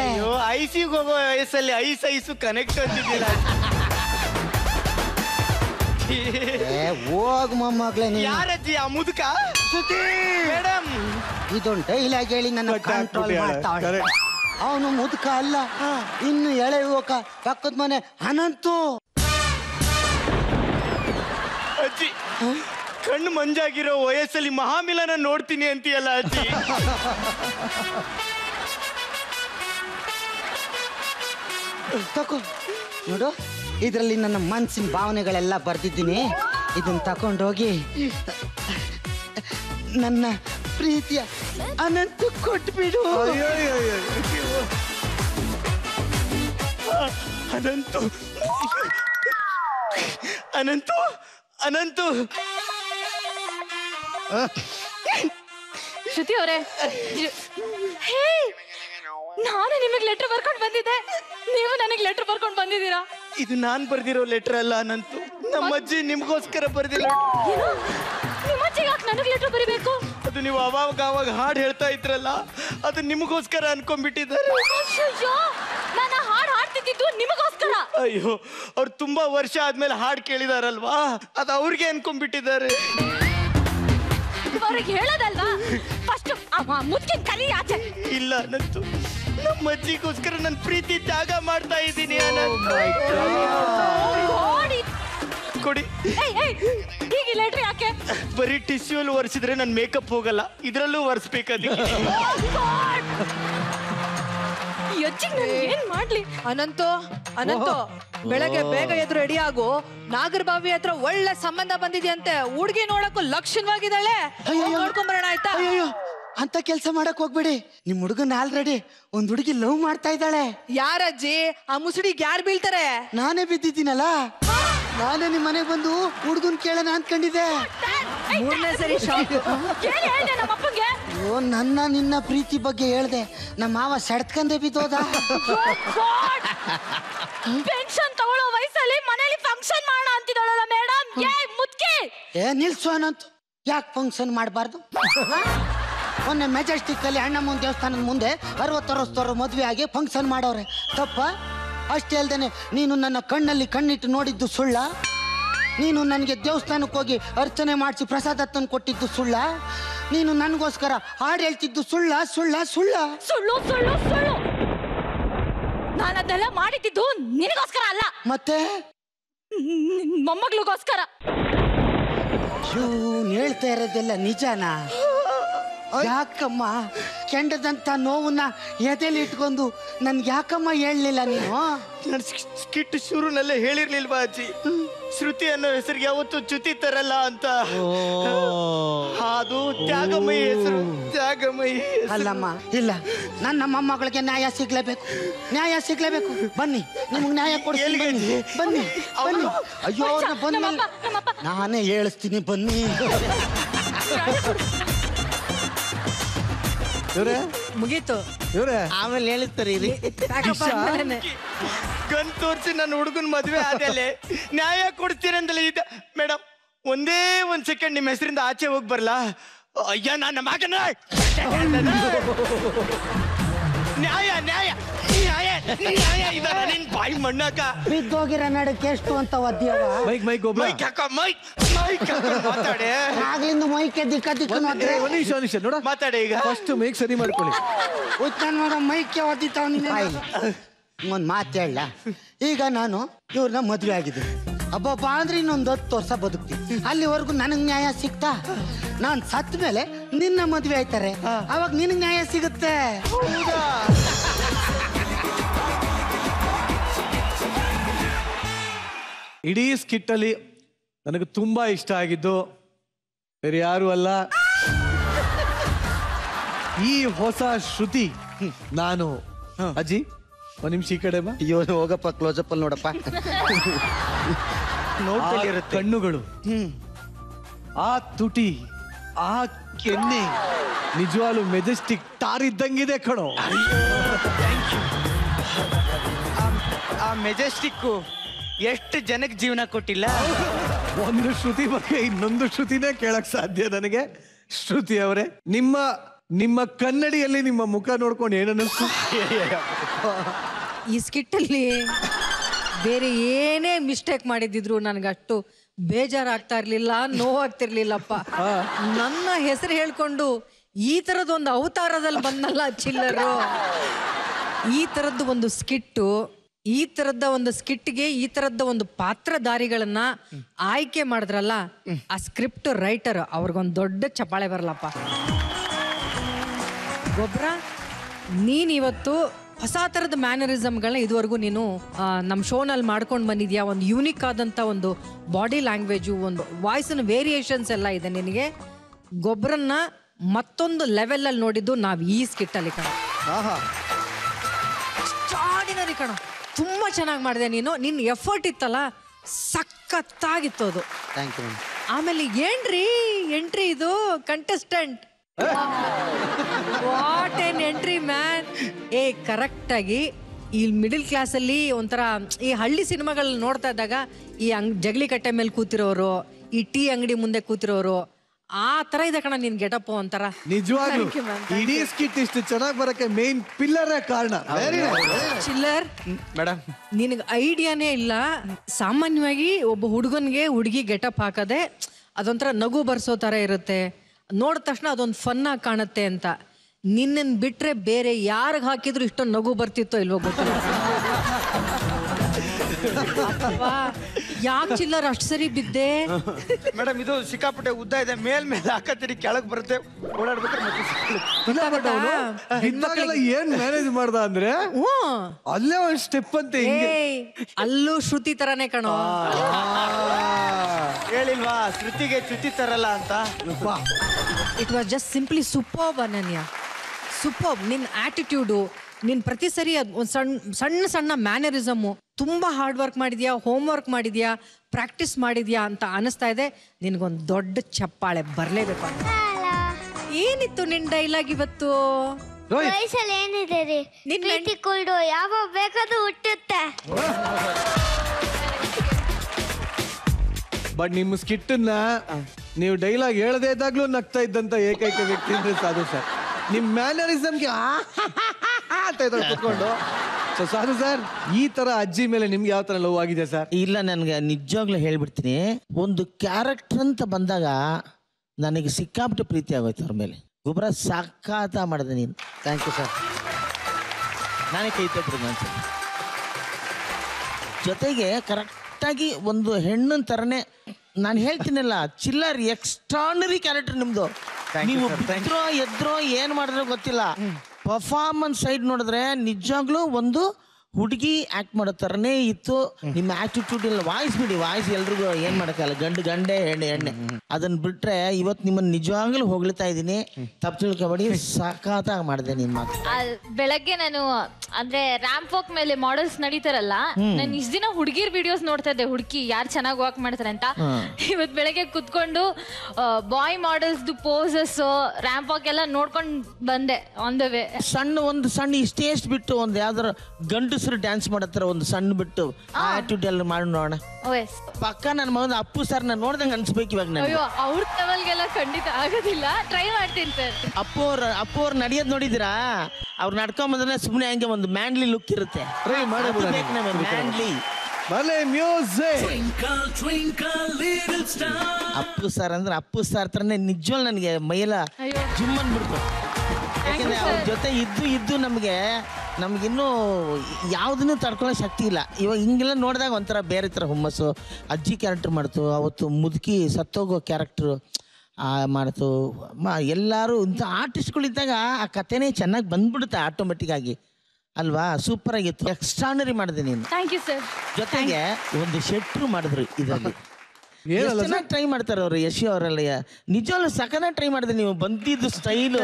ಐಸಿಗೆ ಹೋಗೋ ವಯಸ್ಸಲ್ಲಿ ಐಸು ಕನೆಕ್ಟ್ ಅಂತಿದ್ದಿಲ್ಲ. ಹೋಗ್ ಮೊಮ್ಮಗಳೇ. ಯಾರಜ್ಜಿ ಆ ಮುದುಕ? ಮೇಡಮ್, ಇದೊಂದು ಡೈಲಾಗ್ ಹೇಳಿ ನನ್ನ ಕಂಟ್ರೋಲ್ ಮಾಡ್ತಾಳೆ. ಅವನು ಮುದುಕ ಅಲ್ಲ, ಇನ್ನು ಎಳೆ ಯುವಕ, ಪಕ್ಕದ ಮನೆ ಅನಂತು. ಅಜ್ಜಿ, ಕಣ್ಣು ಮಂಜಾಗಿರೋ ವಯಸ್ಸಲ್ಲಿ ಮಹಾಮಿಲನ ನೋಡ್ತೀನಿ ಅಂತೀಯಲ್ಲ ಅಜ್ಜಿ? ತಕೊ ನೋಡು, ಇದರಲ್ಲಿ ನನ್ನ ಮನಸ್ಸಿನ ಭಾವನೆಗಳೆಲ್ಲ ಬರ್ದಿದ್ದೀನಿ. ಇದನ್ನ ತಕೊಂಡೋಗಿ ನನ್ನ ಪ್ರೀತಿಯ ಅನಂತ ಕೊಟ್ಬಿಡು. ಅನಂತು. ಶ್ರುತಿ ಅವರೇ, ನಾನು ನಿಮಗೆ ಲೆಟರ್ ಬರ್ಕೊಂಡು ಬಂದಿದ್ದೆ, ನೀವು ನನಗೆ ಲೆಟರ್ ಬರ್ಕೊಂಡು ಬಂದಿದ್ದೀರಾ. ಇದು ನಾನು ಬರ್ದಿರೋ ಲೆಟರ್ ಅಲ್ಲ ಅನಂತು, ನಮ್ಮ ಅಜ್ಜಿ ನಿಮಗೋಸ್ಕರ ಬರ್ದಿಲ್ಲ. ನಿಮ್ಮ ಅಜ್ಜಿ ಯಾಕೆ ನನಗೆ ಲೆಟರ್ ಬರಿಬೇಕು? ಅದು ನೀವು ಅವಾಗ ಹಾಡು ಹೇಳ್ತಾ ಇದ್ರಲ್ಲ, ಅದು ನಿಮಗೋಸ್ಕರ ಅನ್ಕೊಂಡ್ಬಿಟ್ಟಿದ್ದಾರೆ. ಅಯ್ಯೋ ನಾನು ಹಾಡು ಹಾಡ್ತಿದ್ದು ನಿಮಗೋಸ್ಕರ. ಅಯ್ಯೋ ಅವ್ರು ತುಂಬಾ ವರ್ಷ ಆದ್ಮೇಲೆ ಹಾಡು ಕೇಳಿದಾರಲ್ವಾ, ಅದು ಅವ್ರಿಗೆ ಅನ್ಕೊಂಡ್ಬಿಟ್ಟಿದ್ದಾರೆ. ಅವ್ರಿಗೆ ಹೇಳೋದಲ್ವಾ ಫಸ್ಟ್ ಮುಚ್ಚಿನ ಕಲಿ ಆಚೆ. ಇಲ್ಲ ಅನಂತು, ನಮ್ಮ ಅಜ್ಜಿಗೋಸ್ಕರ ನನ್ನ ಪ್ರೀತಿ ತ್ಯಾಗ ಮಾಡ್ತಾ ಇದ್ದೀನಿ. ಕೊಡಿ. ಈಗ ಲೆಟ್ರ್ ಯಾಕೆ? ಬರೀ ಟಿಶ್ಯೂ ಅಲ್ಲಿ ಒರೆಸಿದ್ರೆ ನನ್ನ ಮೇಕಪ್ ಹೋಗಲ್ಲ, ಇದರಲ್ಲೂ ಒರೆಸ್ಬೇಕಾದ್ರೆ. ಏನ್ ಮಾಡ್ಲಿ ಅನಂತು? ಅನಂತು ಬೆಳಗ್ಗೆ ಬೇಗ ಎದ್ರು ರೆಡಿ ಆಗು. ನಾಗರಬಾವಿ ಹತ್ರ ಒಳ್ಳೆ ಸಂಬಂಧ ಬಂದಿದೆಯಂತೆ, ಹುಡುಗಿ ನೋಡಕ್ಕೂ ಲಕ್ಷಣವಾಗಿದ್ದಾಳೆ, ನೋಡ್ಕೊಂಡ್ ಬರೋಣ ಆಯ್ತಾ? ಅಂತ ಕೆಲಸ ಮಾಡಕ್ ಹೋಗ್ಬೇಡಿ, ನಿಮ್ ಹುಡುಗನ್ ಆಲ್ರೆಡಿ ಒಂದ್ ಹುಡುಗಿ ಲವ್ ಮಾಡ್ತಾ ಇದ್ದಾಳೆ. ಯಾರಜ್ಜಿ? ಆ ಮುಸುಡಿಗೆ ಯಾರು ಬೀಳ್ತಾರೆ? ನಾನೇ ಬಿದ್ದಿದ್ದೀನಲ್ಲ, ನಾನೇ ನಿಮ್ ಮನೆಗ್ ಬಂದು ಹುಡುಗನ್ ಕೇಳೋಣ ಅನ್ಕೊಂಡಿದ್ದೆ. ಮೂರನೇ ಸರಿ ಶಾಪ್ ನನ್ನ ನಿನ್ನ ಪ್ರೀತಿ ಬಗ್ಗೆ ಹೇಳ್ದೆ, ನಮ್ಮ ಮಾವ ಸೆಡ್ಕಂಡೆ ಬಿದ್ದೋದ. ಪೆನ್ಷನ್ ತಗೊಳ್ಳೋ ವಯಸ್ಸಲ್ಲಿ ಮನೇಲಿ ಫಂಕ್ಷನ್ ಮಾಡೋಣ ಅಂತಿದ್ದಾಳಲ್ಲ ಮೇಡಮ್, ಮುದ್ಕೆ ಏ ನಿಲ್ಸೋನಂತ. ಯಾಕೆ ಫಂಕ್ಷನ್ ಮಾಡಬಾರ್ದು? ಮೊನ್ನೆ ಮೆಜೆಸ್ಟಿಕ್ ಅಲ್ಲಿ ಅಣ್ಣಮ್ಮನ ದೇವಸ್ಥಾನದ ಮುಂದೆ 60 ವರ್ಷದವರು ಮದುವೆ ಆಗಿ ಫಂಕ್ಷನ್ ಮಾಡೋರೆ, ತಪ್ಪ? ಅಷ್ಟೇ ಅಲ್ದೇನೆ ನೀನು ನನ್ನ ಕಣ್ಣಲ್ಲಿ ಕಣ್ಣಿಟ್ಟು ನೋಡಿದ್ದು ಸುಳ್ಳ, ನೀನು ನನಗೆ ದೇವಸ್ಥಾನಕ್ಕೆ ಹೋಗಿ ಅರ್ಚನೆ ಮಾಡಿಸಿ ಪ್ರಸಾದ ತಂದು ಕೊಟ್ಟಿದ್ದು ಸುಳ್ಳ, ನೀನು ನನಗೋಸ್ಕರ ಹಾಡು ಹೇಳ್ತಿದ್ದು ಸುಳ್ಳ ಸುಳ್ಳ ಸುಳ್ಳ ಸುಳ್ಳು ಸುಳ್ಳು ಸುಳ್ಳು. ನಾನು ಅದೆಲ್ಲ ಮಾಡಿದ್ದು ನಿನಗೋಸ್ಕರ ಅಲ್ಲ, ಮತ್ತೆ ಮೊಮ್ಮಗಳಿಗೋಸ್ಕರ. ಹೇಳ್ತಾ ಇರೋದೆಲ್ಲ ನಿಜಾನಾ? ಯಾಕಮ್ಮ ಕೆಂಡದಂತ ನೋವನ್ನ ಎದೆಲಿ ಇಟ್ಕೊಂಡು ನನ್ಗೆ ಯಾಕಮ್ಮ ಹೇಳಲಿಲ್ಲ ನೀನು? ನಾನು ಸ್ಕಿಟ್ ಶುರುನಲ್ಲೇ ಹೇಳಿರ್ಲಿಲ್ವಾ ಅಜ್ಜಿ, ಶ್ರುತಿ ಅನ್ನೋ ಹೆಸರಿಗೆ ಯಾವತ್ತು ಚ್ಯುತಿ ತರಲ್ಲ ಅಂತ. ಅದು ತ್ಯಾಗಮಯಿ ಹೆಸರು, ತ್ಯಾಗಮಯಿ. ಅಲ್ಲಮ್ಮ ಇಲ್ಲ, ನನ್ನ ಮೊಮ್ಮಗಳಿಗೆ ನ್ಯಾಯ ಸಿಗ್ಲೇಬೇಕು, ನ್ಯಾಯ ಸಿಗ್ಲೇಬೇಕು. ಬನ್ನಿ ನಿಮ್ಗೆ ನ್ಯಾಯ ಕೊಡ್ತೀನಿ, ಬನ್ನಿ ಬನ್ನಿ. ಅಯ್ಯೋ ಬನ್ನಿ, ನಾನೇ ಹೇಳಿಸ್ತೀನಿ ಬನ್ನಿ. ಮುಗೀತು ಇವ್ರೆ, ಆಮೇಲೆ ಹೇಳಿರ್ತಾರೆ. ಗನ್ ತೋರಿಸಿ ನನ್ನ ಹುಡುಗನ ಮದುವೆ ಆದಲೆ ನ್ಯಾಯ ಕೊಡ್ತೀರಂದಲೇ ಇದ್ದ. ಮೇಡಮ್ ಒಂದೇ ಒಂದ್ ಸೆಕೆಂಡ್ ನಿಮ್ಮ ಹೆಸರಿಂದ ಆಚೆ ಹೋಗಿ ಬರಲಾ? ಅಯ್ಯ ನನ್ನ ಮಗನ ನ್ಯಾಯ ನ್ಯಾಯ ನ್ಯಾಯ ನ್ಯಾಯ ಇದರ ನಿನ್ ಬಾಯಿ ಮಣ್ಣಕ ಬಿದ್ದೋಗಿರೋ ನಡಕ್ಕೆ ಎಷ್ಟು ಅಂತ ಒದ್ದಿಯವ. ಮೈಕ್ ಮೈಕ್ ಮೈಕ್ ಹಾಕ, ಮೈಕ್ ಮೈಕ್ ಹಾಕ ಮಾತಾಡೆ. ಆಗ್ಲಿಂದ ಮೈಕ್ ದಿಕ್ಕ ದಿಕ್ಕ ನೋಡ್ರೆ ಒನಿಶ್ ನೋಡ ಮಾತಾಡೆ. ಈಗ ಫಸ್ಟ್ ಮೈಕ್ ಸರಿ ಮಾಡ್ಕೊಳ್ಳಿ. ಉತ್ತನ ನೋಡ ಮೈಕ್ ಗೆ ಒದ್ದಿತಾವ ನಿನ್ನ. ಒಂದು ಮಾತು ಹೇಳ, ಈಗ ನಾನು ಇವ್ರನ್ನ ಮದುವೆ ಆಗಿದೆ, ಅಬ್ಬಬ್ಬ ಅಂದ್ರೆ ಇನ್ನೊಂದು 10 ವರ್ಷ ಬದುಕ್ತೀನಿ. ಅಲ್ಲಿವರೆಗೂ ನನಗೆ ನ್ಯಾಯ ಸಿಕ್ತಾ? ನಾನು ಸತ್ತ ಮೇಲೆ ನಿನ್ನ ಮದುವೆ ಆಯ್ತಾರೆ, ಅವಾಗ ನಿನಗೆ ನ್ಯಾಯ ಸಿಗುತ್ತೆ. ಇಡೀ ಸ್ಕಿಟ್ಟಲ್ಲಿ ನನಗೆ ತುಂಬಾ ಇಷ್ಟ ಆಗಿದ್ದು ಬೇರೆ ಯಾರು ಅಲ್ಲ, ಈ ಹೊಸ ಶ್ರುತಿ. ನಾನು ಅಜ್ಜಿ ಒಂದ್ ನಿಮಿಷ ಈ ಕಡೆ ಬಾ. ಇವನು ಹೋಗಪ್ಪ ಕ್ಲೋಸಪ್ ಅಲ್ಲಿ ನೋಡಪ್ಪ, ಕಣ್ಣುಗಳು, ಆ ತುಟಿ, ಆ ಕೆನ್ನೆ ನಿಜವಾಗ್ಲೂ ಮೆಜೆಸ್ಟಿಕ್ ಸ್ಟಾರ್ ಇದ್ದಂಗಿದೆ ಕಣೋ. ಆ ಮೆಜೆಸ್ಟಿಕ್ ಎಷ್ಟು ಜನಕ್ಕೆ ಜೀವನ ಕೊಟ್ಟಿಲ್ಲ. ಒಂದು ಶ್ರುತಿ ಬಗ್ಗೆ ಇನ್ನೊಂದು ಶ್ರುತಿನೇ ಕೇಳಕ್ ಸಾಧ್ಯ ನನಗೆ. ಶ್ರುತಿ ಅವರೇ, ನಿಮ್ಮ ನಿಮ್ಮ ಕನ್ನಡಿಯಲ್ಲಿ ನಿಮ್ಮ ಮುಖ ನೋಡ್ಕೊಂಡು ಏನನ್ನಿಸ್ತು? ಈ ಸ್ಕಿಟ್ಟಲ್ಲಿ ಬೇರೆ ಏನೇ ಮಿಸ್ಟೇಕ್ ಮಾಡಿದ್ರು ನನಗಷ್ಟು ಬೇಜಾರಾಗ್ತಾ ಇರ್ಲಿಲ್ಲ, ನೋವಾಗ್ತಿರ್ಲಿಲ್ಲಪ್ಪ. ನನ್ನ ಹೆಸರು ಹೇಳ್ಕೊಂಡು ಈ ಥರದೊಂದು ಅವತಾರದಲ್ಲಿ ಬಂದಲ್ಲ ಚಿಲ್ಲರು. ಈ ಥರದ್ದು ಒಂದು ಸ್ಕಿಟ್ಟು, ಈ ಥರದ ಒಂದು ಸ್ಕಿಟ್ಗೆ ಈ ಥರದ ಒಂದು ಪಾತ್ರಧಾರಿಗಳನ್ನ ಆಯ್ಕೆ ಮಾಡಿದ್ರಲ್ಲ ಆ ಸ್ಕ್ರಿಪ್ಟ್ ರೈಟರ್, ಅವ್ರಿಗೊಂದು ದೊಡ್ಡ ಚಪ್ಪಾಳೆ ಬರಲಪ್ಪ. ಗೊಬ್ಬರ, ನೀನಿವತ್ತು ಹೊಸ ಥರದ ಮ್ಯಾನರಿಸಮ್ಗಳನ್ನ ಇದುವರೆಗೂ ನೀನು ನಮ್ಮ ಶೋನಲ್ಲಿ ಮಾಡ್ಕೊಂಡು ಬಂದಿದ್ಯಾ. ಒಂದು ಯೂನಿಕ್ ಆದಂಥ ಒಂದು ಬಾಡಿ ಲ್ಯಾಂಗ್ವೇಜು, ಒಂದು ವಾಯ್ಸಿನ ವೇರಿಯೇಷನ್ಸ್ ಎಲ್ಲ ಇದೆ ನಿನಗೆ. ಗೊಬ್ಬರನ್ನ ಮತ್ತೊಂದು ಲೆವೆಲಲ್ಲಿ ನೋಡಿದ್ದು ನಾವು ಈ ಸ್ಕಿಟ್ಟಲ್ಲಿ ಕಣ. ಎಕ್ಸ್ಟ್ರಾರ್ಡಿನರಿ ಕಣ, ತುಂಬ ಚೆನ್ನಾಗಿ ಮಾಡಿದೆ ನೀನು. ನಿನ್ನ ಎಫರ್ಟ್ ಇತ್ತಲ್ಲ ಸಖತ್ತಾಗಿತ್ತು ಅದು. Thank you. ಆಮೇಲೆ ಏನ್ರಿ ಎಂಟ್ರಿ ಇದು contestant What an entry, man! Hey, correct agi. In middle class ali, ontara. This Halli cinema gal noorta daga. This jagli katte mel kuthiroro. This tea angdi munde kuthiroro. आ तरह ही देखना नीन गेटा pawn तरह निजवानु इडीएस की टिस्ट चना पर के मेन पिलर है कारण वेरी चिल्लर मैडम नीन आइडिया ने इल्ला सामान्य वागी वो बहुड़गन गे उड़गी गेटा पाका दे अदंतरा नगो बरसो तरह इरते नोड तस्ना अदंत फन्ना कानते ऐंता नीन बिट्रे बेरे यार घा किधर इष्ट नगो बरती तो इल्लो याक चिल्ला रश्तरी बिद्दे मैडम इधो शिकापुटे उद्दा इधर मेल में लाका तेरी क्यालक बरते बोला डबकर मत तुला बताओ हिंदा के लिए ये मैनेज मर्दा अंदरे वाह अल्लाह और स्टेपन ते इंगे अल्लू श्रुति तरह ने करना ये लिलवा श्रुति के श्रुति तरह लांता it was just simply superb Ananya superb निन एटीट्यूड हो निन प्रति सरी सन्न सन्न मैनरिज्म ತುಂಬಾ ಹಾರ್ಡ್ ವರ್ಕ್ ಮಾಡಿದ್ಯಾ ಹೋಮ್ ವರ್ಕ್ ಮಾಡಿದ್ಯಾ ಪ್ರಾಕ್ಟೀಸ್ ಮಾಡಿದ್ಯಾ ಅಂತ ಅನಿಸ್ತಾ ಇದೆ ನಿನಗೆ ಒಂದು ದೊಡ್ಡ ಚಪ್ಪಾಳೆ ಬರಲೇಬೇಕು ಅಂತ ಏನಿತ್ತು ನಿನ್ನ ಡೈಲಾಗ್ ಇವತ್ತು ವಯಸ್ಸಲ್ಲಿ ಏನಿದೆ ರೀ ಪ್ರೀತಿ ಕುಲ್ಡು ಯಾವ ಬೇಕಾದರೂ ಹುಟ್ಟುತ್ತೆ ಬಟ್ ನಿಮ್ಮ ಸ್ಕಿಟ್ ಅನ್ನು ನೀವು ಡೈಲಾಗ್ ಹೇಳದೇ ಇದ್ದಾಗಲೂ ನಗ್ತಾ ಇದ್ದಂತ ಏಕೈಕ ವ್ಯಕ್ತಿ ಅಂದ್ರೆ ಸಾಧು ಸರ್ ನಿಮ್ಮ ಮ್ಯಾನರಿಸಂ ಗೆ ಅಂತ ಇದ್ರು ಕೂತ್ಕೊಂಡು So, Sadhu sir, this is the name of the Ajji, sir. No, I'm going to tell you. One character is the one who is the one who is the one who is the one who is the one. Thank you, sir. I'm going to tell you, sir. That's why I'm going to tell you, I'm going to tell you, you're an extraordinary character. Thank you, sir. Thank you. You're not going to tell you. Performance side नोड़द्रे निज्जागलो वंदो हुड़की act मरतरने इतो निम एटीट्यूडल voice बिडी voice येल्लरुगो येन मरकाल गंड गंडे हैंडे हैंडे अदन बिट्रे इवत निमन निज्जागलो होगलता इदिने तब्चुल कबड़ी साकाता मरदे निम्मा बेलगे ननु अंद्रे रैंपॉक मेले मॉडल्स नडी तरला नन इस दिना हुड़कीर वीडियोस नोड़ता दे हुड़की यार चना गोक मरतरंता इवत बेलगे कुदकोंडु बॉय मॉडल्स दु पोजेस रैंपॉक एल्ला नोडकोंड बंदे ऑन द वे सण्ण स्टेज बिट्टु ओंद यादर गंड डांस सण बिटू आटिट्यूडल पक् नन मगन अप्पू सर नोड़दंग अन्सबेकु खंडित आगोदिल्ल ट्रೈ ಮಾಡ್ತೀನಿ ಸರ್ ಅಪ್ಪೋರ್ ನಡೆಯೋದು ನೋಡಿದಿರಾ ಅವರು ನಡ್ಕೊಂಡು ಬಂದ್ರೆ ಸುಮ್ಮನೆ ಹಂಗೆ ಒಂದು ಮ್ಯಾನ್ಲಿ ಲುಕ್ ಇರುತ್ತೆ ಟ್ರೈ ಮಾಡಬಹುದು ಮ್ಯಾನ್ಲಿ ಬಲೆ music twinkle little star Appu sir ಅಂದ್ರೆ ಅಪ್ಪು ಸರ್ ತರನೇ ನಿಜವಲ್ಲ ನನಗೆ ಮೈಲ ಜುಮ್ ಅನ್ಬಿಡ್ತು ಯಾಕೆಂದ್ರೆ ಅವರ ಜೊತೆ ಇದ್ದು ಇದ್ದು ನಮಗಿನ್ನೂ ಯಾವುದನ್ನೂ ತಡ್ಕೊಳ್ಳೋ ಶಕ್ತಿ ಇಲ್ಲ ಇವಾಗ ಹಿಂಗೆಲ್ಲ ನೋಡಿದಾಗ ಒಂಥರ ಬೇರೆ ಥರ ಹುಮ್ಮಸ್ಸು ಅಜ್ಜಿ ಕ್ಯಾರೆಕ್ಟರ್ ಮಾಡ್ತು ಅವತ್ತು ಮುದುಕಿ ಸತ್ತೋಗೋ ಕ್ಯಾರೆಕ್ಟ್ರು ಮಾಡ್ತು ಎಲ್ಲರೂ ಇಂಥ ಆರ್ಟಿಸ್ಟ್ಗಳಿದ್ದಾಗ ಆ ಕಥೆನೇ ಚೆನ್ನಾಗಿ ಬಂದ್ಬಿಡುತ್ತೆ ಆಟೋಮೆಟಿಕ್ ಆಗಿ ಅಲ್ವಾ ಸೂಪರ್ ಆಗಿತ್ತು ಎಕ್ಸ್ಟ್ರಾನರಿ ಮಾಡಿದೆ ನೀನು ಥ್ಯಾಂಕ್ ಯು ಸರ್ ಜೊತೆಗೆ ಒಂದು ಶೆಟ್ರು ಮಾಡಿದ್ರು ಇದರಲ್ಲಿ ಚೆನ್ನಾಗಿ ಟ್ರೈ ಮಾಡ್ತಾರೆ ಅವರು ಯಶಿ ಅವರಲ್ಲ ನಿಜವಲ್ಲೂ ಸಖನಾಗಿ ಟ್ರೈ ಮಾಡಿದೆ ನೀವು ಬಂದಿದ್ದು ಸ್ಟೈಲು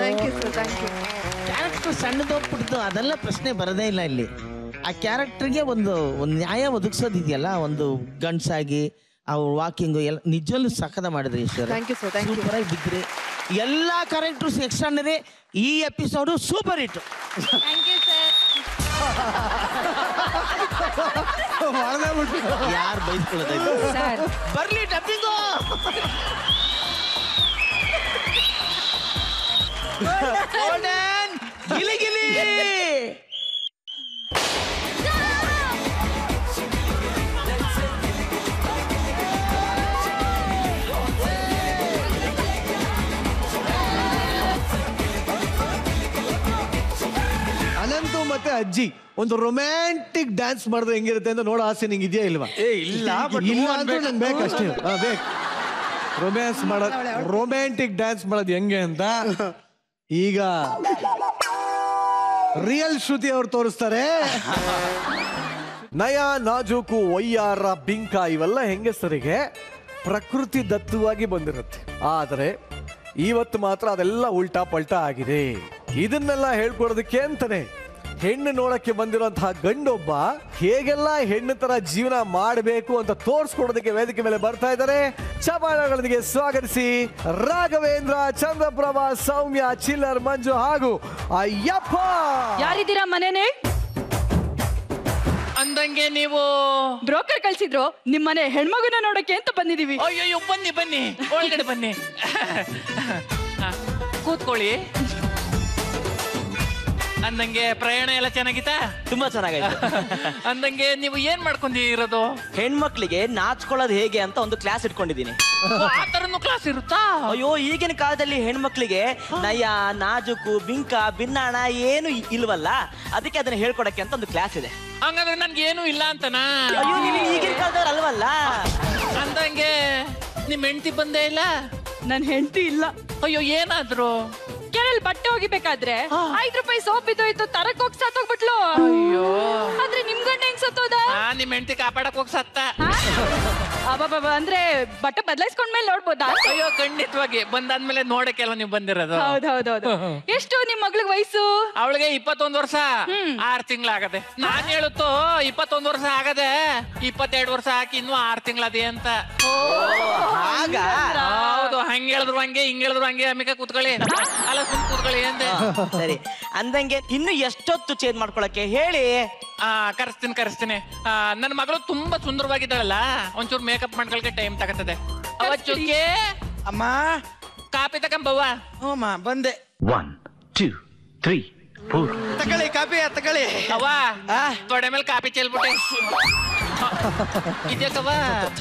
ಕ್ಯಾರೆಕ್ಟರ್ ಸಣ್ಣದೋಗ್ಬಿಡ್ತು ಅದೆಲ್ಲ ಪ್ರಶ್ನೆ ಬರೋದೇ ಇಲ್ಲ ಇಲ್ಲಿ ಆ ಕ್ಯಾರೆಕ್ಟರ್ಗೆ ಒಂದು ನ್ಯಾಯ ಒದಗಿಸೋದಿದೆಯಲ್ಲ ಒಂದು ಗಂಡ್ಸಾಗಿ ಅವ್ರ ವಾಕಿಂಗು ಎಲ್ಲ ನಿಜವಲ್ಲೂ ಸಖದ ಮಾಡಿದ್ರಿ ಸೂಪರಾಗಿ ಬಿದ್ದರೆ ಎಲ್ಲ ಕ್ಯಾರೆಕ್ಟರ್ಸ್ ಎಕ್ಸ್ಟ್ರಾನರಿ ಈ ಎಪಿಸೋಡು ಸೂಪರ್ ಹಿಟ್ यार सर बर्ली डबिंगो गिली गिली अनंतो मते अज्जी ಒಂದು ರೊಮ್ಯಾಂಟಿಕ್ ಡ್ಯಾನ್ಸ್ ಮಾಡಿದ್ರೆ ಹೆಂಗಿರುತ್ತೆ ಅಂತ ನೋಡ ಆಸೆ ನಿಮಗೆ ಇದೆಯಾ ಇಲ್ವಾ ಏ ಇಲ್ಲ ಬಟ್ ಇಲ್ಲ ಅಂದ್ರೆ ನನಗೆ ಬೇಕು ಅಷ್ಟೇ ಆ ಬೇಕು ರೊಮ್ಯಾನ್ಸ್ ಮಾಡೋ ರೊಮ್ಯಾಂಟಿಕ್ ಡ್ಯಾನ್ಸ್ ಮಾಡೋದು ಹೆಂಗೆ ಅಂತ ಈಗ ರಿಯಲ್ ಶ್ರುತಿ ಅವರು ತೋರಿಸ್ತಾರೆ ನಯ ನಾಜೂಕು ಒಯ್ಯಾರ ಬಿಂಕ ಇವೆಲ್ಲ ಹೆಂಗಸರಿಗೆ ಪ್ರಕೃತಿ ದತ್ತವಾಗಿ ಬಂದಿರುತ್ತೆ ಆದರೆ ಇವತ್ತು ಮಾತ್ರ ಅದೆಲ್ಲ ಉಲ್ಟಾ ಪಲ್ಟಾ ಆಗಿದೆ ಇದನ್ನೆಲ್ಲ ಹೇಳ್ಕೊಡೋದಕ್ಕೆ ಅಂತಾನೆ ಹೆಣ್ಣು ನೋಡಕ್ಕೆ ಬಂದಿರುವಂತ ಗಂಡೊಬ್ಬ ಹೇಗೆಲ್ಲ ಹೆಣ್ಣು ತರ ಜೀವನ ಮಾಡಬೇಕು ಅಂತ ತೋರಿಸಿಕೊಡೋದಕ್ಕೆ ವೇದಿಕೆ ಮೇಲೆ ಬರ್ತಾ ಇದ್ದಾರೆ. ಚಪಾಳಗಳೊಂದಿಗೆ ಸ್ವಾಗತಿಸಿ ರಾಘವೇಂದ್ರ, ಚಂದ್ರಪ್ರಭಾ, ಸೌಮ್ಯ, ಚಿಲ್ಲರ್, ಮಂಜು ಹಾಗೂ ಅಯ್ಯಪ್ಪ. ಯಾರಿದ್ದೀರಾ ಮನೆನೇ? ಅಂದಂಗೆ ನೀವು ಬ್ರೋಕರ್ ಕಳಿಸಿದ್ರು ನಿಮ್ಮನೆ ಹೆಣ್ಮಗುನ ನೋಡಕ್ಕೆ ಅಂತ ಬಂದಿದೀವಿ. ಅಯ್ಯೋ ಬನ್ನಿ ಬನ್ನಿ ಒಳಗಡೆ ಬನ್ನಿ ಕೂತ್ಕೊಳ್ಳಿ. ಅಂದಂಗೆ ಪ್ರಯಾಣ ಎಲ್ಲ ಚೆನ್ನಾಗಿತ್ತಾ? ತುಂಬಾ ಚೆನ್ನಾಗಾಯ್ತು. ಅಂದಂಗೆ ನೀವು ಏನ್ ಮಾಡ್ಕೊಂಡಿರೋದು? ಹೆಣ್ಮಕ್ಳಿಗೆ ನಾಚ್ಕೊಳ್ಳೋದು ಹೇಗೆ ಅಂತ ಒಂದು ಕ್ಲಾಸ್ ಇಟ್ಕೊಂಡಿದೀನಿ. ಆ ತರನು ಕ್ಲಾಸ್ ಇರುತ್ತಾ? ಅಯ್ಯೋ ಈಗಿನ ಕಾಲದಲ್ಲಿ ಹೆಣ್ಮಕ್ಳಿಗೆ ನಯ, ನಾಜುಕು, ಬಿಂಕ, ಬಿನ್ನಾಣ ಏನು ಇಲ್ವಲ್ಲ, ಅದಕ್ಕೆ ಅದನ್ನ ಹೇಳ್ಕೊಡಕ್ಕೆ ಅಂತ ಒಂದು ಕ್ಲಾಸ್ ಇದೆ. ಹಂಗಂದ್ರೆ ನನ್ಗೆ ಏನು ಇಲ್ಲ ಅಂತನಾ? ಅಯ್ಯೋ ನೀವು ಈಗಿನ ಕಾಲದವ್ರು ಅಲ್ವಲ್ಲ. ಅಂದಂಗೆ ನಿಮ್ ಹೆಂಡತಿ ಬಂದೇ ಇಲ್ಲ? ನನ್ ಹೆಂಡತಿ ಇಲ್ಲ. ಅಯ್ಯೋ ಏನಾದ್ರು? ಕೆರೆಯಲ್ಲಿ ಬಟ್ಟೆ ಹೋಗಿಬೇಕಾದ್ರೆ 5 ರೂಪಾಯಿ ಸೋಪ್ ಇದ್ದೋಯ್ತು, ತರಕ್ ಹೋಗಿ ಸತ್ತೋಗ್ಬಿಟ್ಲು. ಅಯ್ಯೋ ಆದ್ರೆ ನಿಮ್ ಗಂಡ ಹೆಂಗ್ ಸತ್ತೋದ? ನಿಮ್ ಹೆಂಡತಿ ಕಾಪಾಡಕ್ ಹೋಗಿ ಸತ್ತ. ಅಬ್ಬಬ್ಬ, ಅಂದ್ರೆ ಬಟ್ಟೆ ಬದಲಾಯಿಸ್ಕೊಂಡ್ಮೇಲೆ ನೋಡ್ಬೋದಾ? ಅಯ್ಯೋ ಖಂಡಿತವಾಗಿ, ಬಂದಾದ್ಮೇಲೆ ನೋಡಕ್ಕೆಲ್ಲ ನೀವು ಬಂದಿರೋದು. ಹೌದೌದೌದು. ಎಷ್ಟು ನಿಮ್ ಮಗಳಿಗೆ ವಯಸ್ಸು? ಅವಳಿಗೆ 21 ವರ್ಷ, 6 ತಿಂಗಳಾಗದೆ. ನಾನ್ ಹೇಳುತ್ತೋ 21 ವರ್ಷ ಆಗದೆ 22 ವರ್ಷ ಹಾಕಿ ಇನ್ನು 6 ತಿಂಗಳದೆ ಅಂತ. ಹೌದು, ಹಂಗ ಹೇಳಿದ್ರು ಹಂಗೆ, ಹಿಂಗ್ ಹೇಳಿದ್ರು ಹಂಗೆ. ಅಮಿಕ ಕೂತ್ಕೊಳ್ಳಿ ಅಲ್ಲ, ಸುಮ್ ಕೂತ್ಕೊಳ್ಳಿ ಅಂದೆ. ಸರಿ, ಅಂದಂಗೆ ಇನ್ನು ಎಷ್ಟೊತ್ತು ಚೇಂಜ್ ಮಾಡ್ಕೊಳಕ್ಕೆ ಹೇಳಿ? ಕರೆಸ್ತೀನಿ ಕರೆಸ್ತೀನಿ. ನನ್ನ ಮಗಳು ತುಂಬಾ ಸುಂದರವಾಗಿದ್ದಾಳಲ್ಲ, ಒಂಚೂರು ಮೇಕಪ್ ಮಾಡ್ಕೊಳಕ್ಕೆ ಟೈಮ್ ತಗತ್ತದೆ. ಅವತ್ತುಕ್ಕೆ ಅಮ್ಮ ಕಾಪಿ ತಗೊಂಬವ್ವ. ಹ್ಞೂ ಅಮ್ಮ ಬಂದೆ. 1 2 3 4 ತಗೊಳ್ಳಿ ಕಾಪಿ ತಗೊಳ್ಳಿ. ಅವ್ವ ತೊಡೆ ಮೇಲೆ ಕಾಪಿ ಚೆಲ್ಬಿಟ್ಟೆ. ಇದಕ್ಕವ್ವ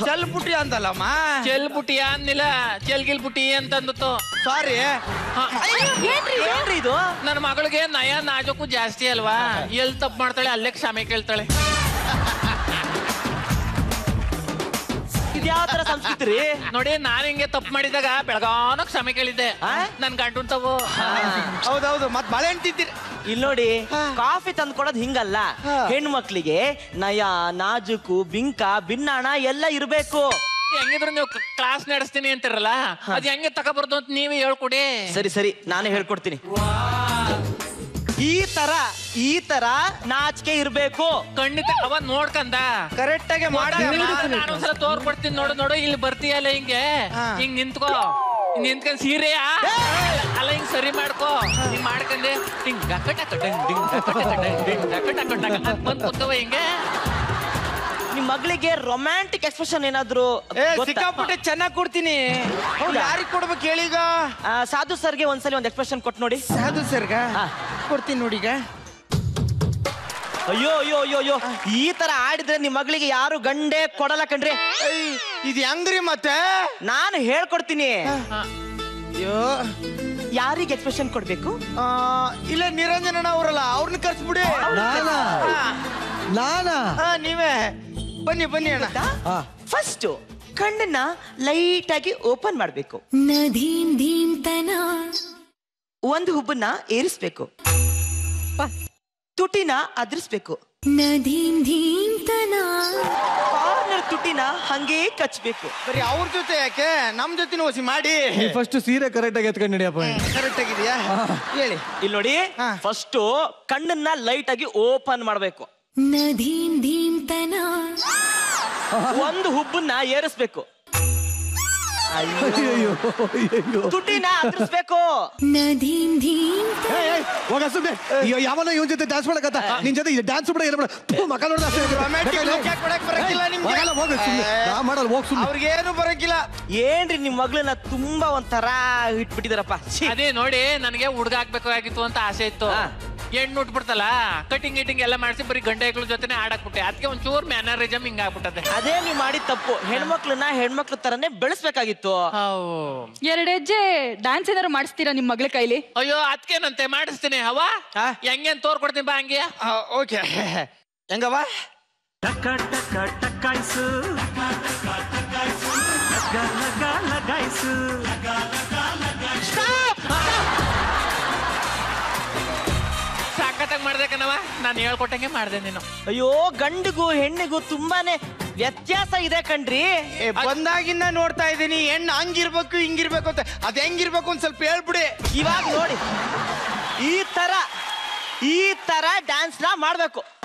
ಚೆಲ್ಬುಟಿ ಅಂತಲ್ಲಮ್ಮ, ಚೆಲ್ಬುಟಿ ಅಂದಿಲ್ಲ, ಚೆಲ್ಗಿಲ್ಬುಟಿ ಅಂತಂದತ್ತು. ಸಾರಿ. ಏನ್ರಿ ಇದು? ನನ್ನ ಮಗಳಿಗೆ ನಯ ನಾಜಕ್ಕೂ ಜಾಸ್ತಿ ಅಲ್ವಾ, ಎಲ್ಲಿ ತಪ್ಪು ಮಾಡ್ತಾಳೆ ಅಲ್ಲೇ ಕ್ಷಮೆ ಕೇಳ್ತಾಳೆ. ಯಾವ ತರ ಸಂಸ್ಕೃತಿ ರೀ ನೋಡಿ. ನಾನು ಹಿಂಗೆ ತಪ್ಪು ಮಾಡಿದಾಗ ಬೆಳಗಾವನ ಕ್ಷಮೆ ಕೇಳಿದ್ದೆ, ನನ್ ಗಂಟು ತಗೋ. ಹೌದೌದು, ಮತ್ ಬಾಳೆ ಅಂತಿದ್ದೀರಿ. ಇಲ್ಲಿ ನೋಡಿ, ಕಾಫಿ ತಂದ್ಕೊಡೋದ್ ಹಿಂಗಲ್ಲ. ಹೆಣ್ಮಕ್ಳಿಗೆ ನಯ, ನಾಜುಕು, ಬಿಂಕ, ಬಿನ್ನಾಣ ಎಲ್ಲ ಇರ್ಬೇಕು. ಹೆಂಗಿದ್ರು ನೀವು ಕ್ಲಾಸ್ ನಡೆಸ್ತೀನಿ ಅಂತಿರಲ್ಲ, ಅದ್ ಹೆಂಗೆ ತಗೋಬಾರ್ದು ಅಂತ ನೀವೇ ಹೇಳ್ಕೊಡಿ. ಸರಿ ಸರಿ, ನಾನೇ ಹೇಳ್ಕೊಡ್ತೀನಿ. ಈ ತರ ನಾಚಿಕೆ ಇರ್ಬೇಕು. ಖಂಡಿತ ಅವ ನೋಡ್ಕಂದ ಕರೆಕ್ಟ್ ಆಗಿ ಮಾಡಸ ತೋರ್ಪಡ್ತೀನಿ. ನೋಡು ಇಲ್ಲಿ ಬರ್ತೀಯಲ್ಲ, ಹಿಂಗೆ ಹಿಂಗ್ ನಿಂತ್ಕೋ, ನಿಂತ್ಕೊಂಡ್ ಸೀರೆಯಾ ಅಲ್ಲ ಹಿಂಗ್ ಸರಿ ಮಾಡ್ಕೋ, ಹಿಂಗ್ ಮಾಡ್ಕಂಡೆ ಹಿಂಗ್ ಬಂದ್ಕೊತವ ಹಿಂಗೆ. ನಿಮ್ ಮಗಳಿಗೆ ರೊಮ್ಯಾಂಟಿಕ್ ಎಕ್ಸ್ಪ್ರೆಷನ್ ಏನಾದ್ರು? ಸಿಕ್ಕಾಪಟ್ಟೆ ಚೆನ್ನಾಗಿ ಕೊಡ್ತೀನಿ. ಯಾರಿಗೆ ಕೊಡ್ಬೇಕು ಹೇಳೀಗ? ಸಾಧು ಸರ್ಗೆ ಒಂದ್ಸಲಿ ಒಂದ್ ಎಕ್ಸ್ಪ್ರೆಷನ್ ಕೊಟ್ಟು ನೋಡಿ. ಸಾಧು ಸರ್ಗ ಕೊಡ್ತೀನಿ ನೋಡಿ ಈಗ. ಅಯ್ಯೋ ಅಯ್ಯೋ ಅಯ್ಯೋ ಅಯ್ಯೋ, ಈ ತರ ಆಡಿದ್ರೆ ನಿಮ್ ಮಗಳಿಗೆ ಯಾರು ಗಂಡೆ ಕೊಡಲ್ಲ ಕಣ್ರಿ. ಇದು ಹೆಂಗ್ರಿ ಮತ್ತೆ? ನಾನು ಹೇಳ್ಕೊಡ್ತೀನಿ. ಅಯ್ಯೋ, ಯಾರಿಗೆ ಎಕ್ಸ್ಪ್ರೆಷನ್ ಕೊಡ್ಬೇಕು? ಇಲ್ಲ ನಿರಂಜನ ಅವರಲ್ಲ, ಅವ್ರನ್ನ ಕರ್ಸ್ಬಿಡಿ. ನಾನಾ? ನೀವೇ ಬನ್ನಿ ಬನ್ನಿ ಅಣ್ಣ. ಫಸ್ಟ್ ಕಣ್ಣನ್ನ ಲೈಟ್ ಆಗಿ ಓಪನ್ ಮಾಡ್ಬೇಕು. ಒಂದು ಹುಬ್ಬನ್ನ ಏರಿಸ್ಬೇಕು, ತುಟಿನ ಅದ್ರಿಸ್ಬೇಕು, ಕಾರ್ನರ್ ತುಟಿನ ಹಂಗೇ ಕಚ್ಬೇಕು. ಬರೀ ಅವ್ರ ಜೊತೆ ಯಾಕೆ, ನಮ್ ಜೊತೆ ಓಸಿ ಮಾಡಿ. ಫಸ್ಟ್ ಸೀರೆ ಕರೆಕ್ಟ್ ಆಗಿ ಎತ್ಕೊಂಡು ನಡಿಯಪ್ಪ. ಕರೆಕ್ಟ್ ಆಗಿದ್ಯಾ? ಹೇಳಿ. ಇಲ್ಲಿ ನೋಡಿ, ಫಸ್ಟ್ ಕಣ್ಣನ್ನ ಲೈಟ್ ಆಗಿ ಓಪನ್ ಮಾಡ್ಬೇಕು, ಒಂದು ಹುಬ್ಬನ್ನ ಏರಿಸ್ಬೇಕು, ತುಟಿನ ಅದ್ರಿಸ್ಬೇಕು. ಯಾವನ ಇವನ್ ಜೊತೆ ಡ್ಯಾನ್ಸ್ ಮಾಡಕತ್ತ, ನಿನ್ ಜೊತೆ ಡ್ಯಾನ್ಸ್ ಬಿಡ ಮಕ್ಕ ನೋಡ್ದು ಅವ್ರಿಗೇನು ಬರಕಿಲ್ಲ. ಏನ್ರಿ ನಿಮ್ ಮಗಳನ್ನ ತುಂಬಾ ಒಂಥರ ಇಟ್ಬಿಟ್ಟಿದಾರಪ್ಪ. ಅದೇ ನೋಡಿ, ನನಗೆ ಹುಡುಗ ಆಗ್ಬೇಕಾಗಿತ್ತು ಅಂತ ಆಸೆ ಇತ್ತು. ಹೆಣ್ಣು ಉಟ್ಬಿಡ್ತಲ್ಲ, ಕಟಿಂಗ್ ಗಿಟಿಂಗ್ ಎಲ್ಲ ಮಾಡಿಸಿ ಬರೀ ಗಂಡೆಗಳ ಜೊತೆ ಆಡಾಕ್ಬಿಟ್ಟೆ. ಅದಕ್ಕೆ ಒಂಚೂರು ಮ್ಯಾನರಿಸಮ್ ಹಿಂಗ ಆಗ್ಬಿಟ್ಟದೆ. ಅದೇ ನೀವು ಮಾಡಿದ ತಪ್ಪು. ಹೆಣ್ಮಕ್ಳನ್ನ ಹೆಣ್ಮಕ್ಳ ತರನೇ ಬೆಳೆಸ್ಬೇಕಾಗಿತ್ತು. ಎರಡೆಜ್ಜೆ ಡ್ಯಾನ್ಸ್ ಏನಾರು ಮಾಡಿಸ್ತೀರಾ ನಿಮ್ ಮಗಳ ಕೈಲಿ? ಅಯ್ಯೋ ಅದಕ್ಕೇನಂತೆ, ಮಾಡಿಸ್ತೀನಿ. ಅವ ಹೆಂಗೇನ್ ತೋರ್ಕೊಡ್ತೀನಿ ಬಾ. ಹಂಗೆ ಓಕೆ. ಹೆಂಗವ? ಟಕ ಟಕ ಟಕಾಯ್ಸು, ಲಗ ಲಗ ಲಗಾಯ್ಸು. ನಾನು ಹೇಳ್ಕೊಟ್ಟಂಗೆ ಮಾಡ್ದೆ ನೀನು. ಅಯ್ಯೋ, ಗಂಡಿಗೂ ಹೆಣ್ಣಿಗೂ ತುಂಬಾನೇ ವ್ಯತ್ಯಾಸ ಇದೆ ಕಣ್ರಿ. ಬಂದಾಗಿಂದ ನೋಡ್ತಾ ಇದ್ದೀನಿ, ಹೆಣ್ಣು ಹಂಗಿರ್ಬೇಕು ಹಿಂಗಿರ್ಬೇಕು ಅಂತ. ಅದ್ ಹೆಂಗಿರ್ಬೇಕು ಒಂದ್ ಸ್ವಲ್ಪ ಹೇಳ್ಬಿಡಿ ಇವಾಗ. ನೋಡಿ, ಈ ತರ डांस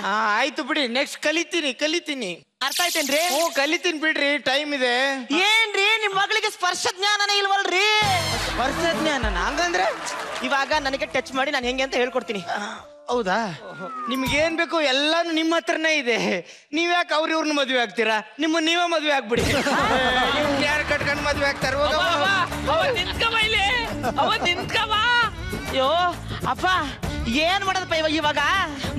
आयतु बिड़ी नेक्स्ट कलितीनी कलितीनी अर्थ आय्तेन्री ओ कलितीनी बिड्री टाइम इदे एन्री निम्म मगळिगे स्पर्श ज्ञानने इल्वल्री स्पर्श ज्ञानना हागांद्रे इवाग ननगे टच माडि नानु हेगे अंत हेळिकोड्तीनि ಹೌದಾ ನಿಮಗೆ ಏನು ಬೇಕು ಎಲ್ಲಾನು ನಿಮ್ಮ ಹತ್ರನೇ ಇದೆ ನೀವು ಯಾಕೆ ಅವರಿವರನ್ನ ಮದುವೆ ಆಗ್ತೀರಾ ನಿಮ್ಮ ನೀವೇ ಮದುವೆ ಆಗ್ಬಿಡಿ ನೀವು ಯಾರ್ ಕಟ್ಕೊಂಡು ಮದುವೆ ಆಗ್ತಾರೋ ಅವ ನಿಂತಕಮ್ಮ ಇಲ್ಲಿ ಅವ ನಿಂತಕಮ್ಮ ಅಯ್ಯೋ ಅಪ್ಪ ಏನು ಮಾಡೋದಪ್ಪ ಇವಾಗ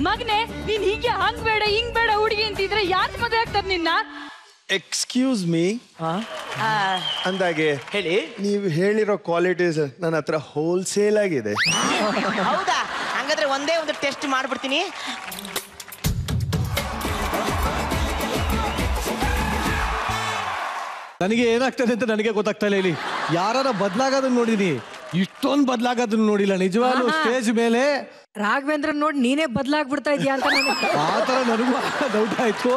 ಮಗನೇ ನೀನು ಹೀಗೆ ಹಾಂಗ್ ಬೇಡ ಹಿಂಗ್ ಬೇಡ ಹುಡುಗಿ ಅಂತಿದ್ರೆ ಯಾರು ಮದುವೆ ಆಗ್ತಾರೆ ನಿನ್ನ ಎಕ್ಸ್ಕ್ಯೂಸ್ ಮೀ ಅಂದಾಗೆ ಹೇಳಿ ನೀವು ಹೇಳಿರೋ ಕ್ವಾಲಿಟೀಸ್ ನನ್ನ ಹತ್ರ ಹೋಲ್ಸೇಲ್ ಆಗಿದೆ ಹೌದಾ ಹಾಗಾದ್ರೆ ಒಂದೇ ಒಂದು ಟೆಸ್ಟ್ ಮಾಡ್ಬಿಡ್ತೀನಿ ನನಗೆ ಏನಾಗ್ತದೆ ಅಂತ ನನಗೆ ಗೊತ್ತಾಗ್ತಾ ಇಲ್ಲ ಇಲ್ಲಿ ಯಾರಾದರೂ ಬದಲಾಗೋದನ್ನ ನೋಡಿದೀನಿ ಇಷ್ಟೊಂದು ಬದಲಾಗೋದನ್ನ ನೋಡಿಲ್ಲ ನಿಜವಾಗ್ಲೂ ಸ್ಟೇಜ್ ಮೇಲೆ ರಾಘವೇಂದ್ರ ನೋಡಿ ನೀನೇ ಬದಲಾಗ್ಬಿಡ್ತಾ ಇದೀಯಾ ಅಂತ ನನಗೆ ಆ ತರ ನನಗೂ ಡೌಟ್ ಆಯ್ತು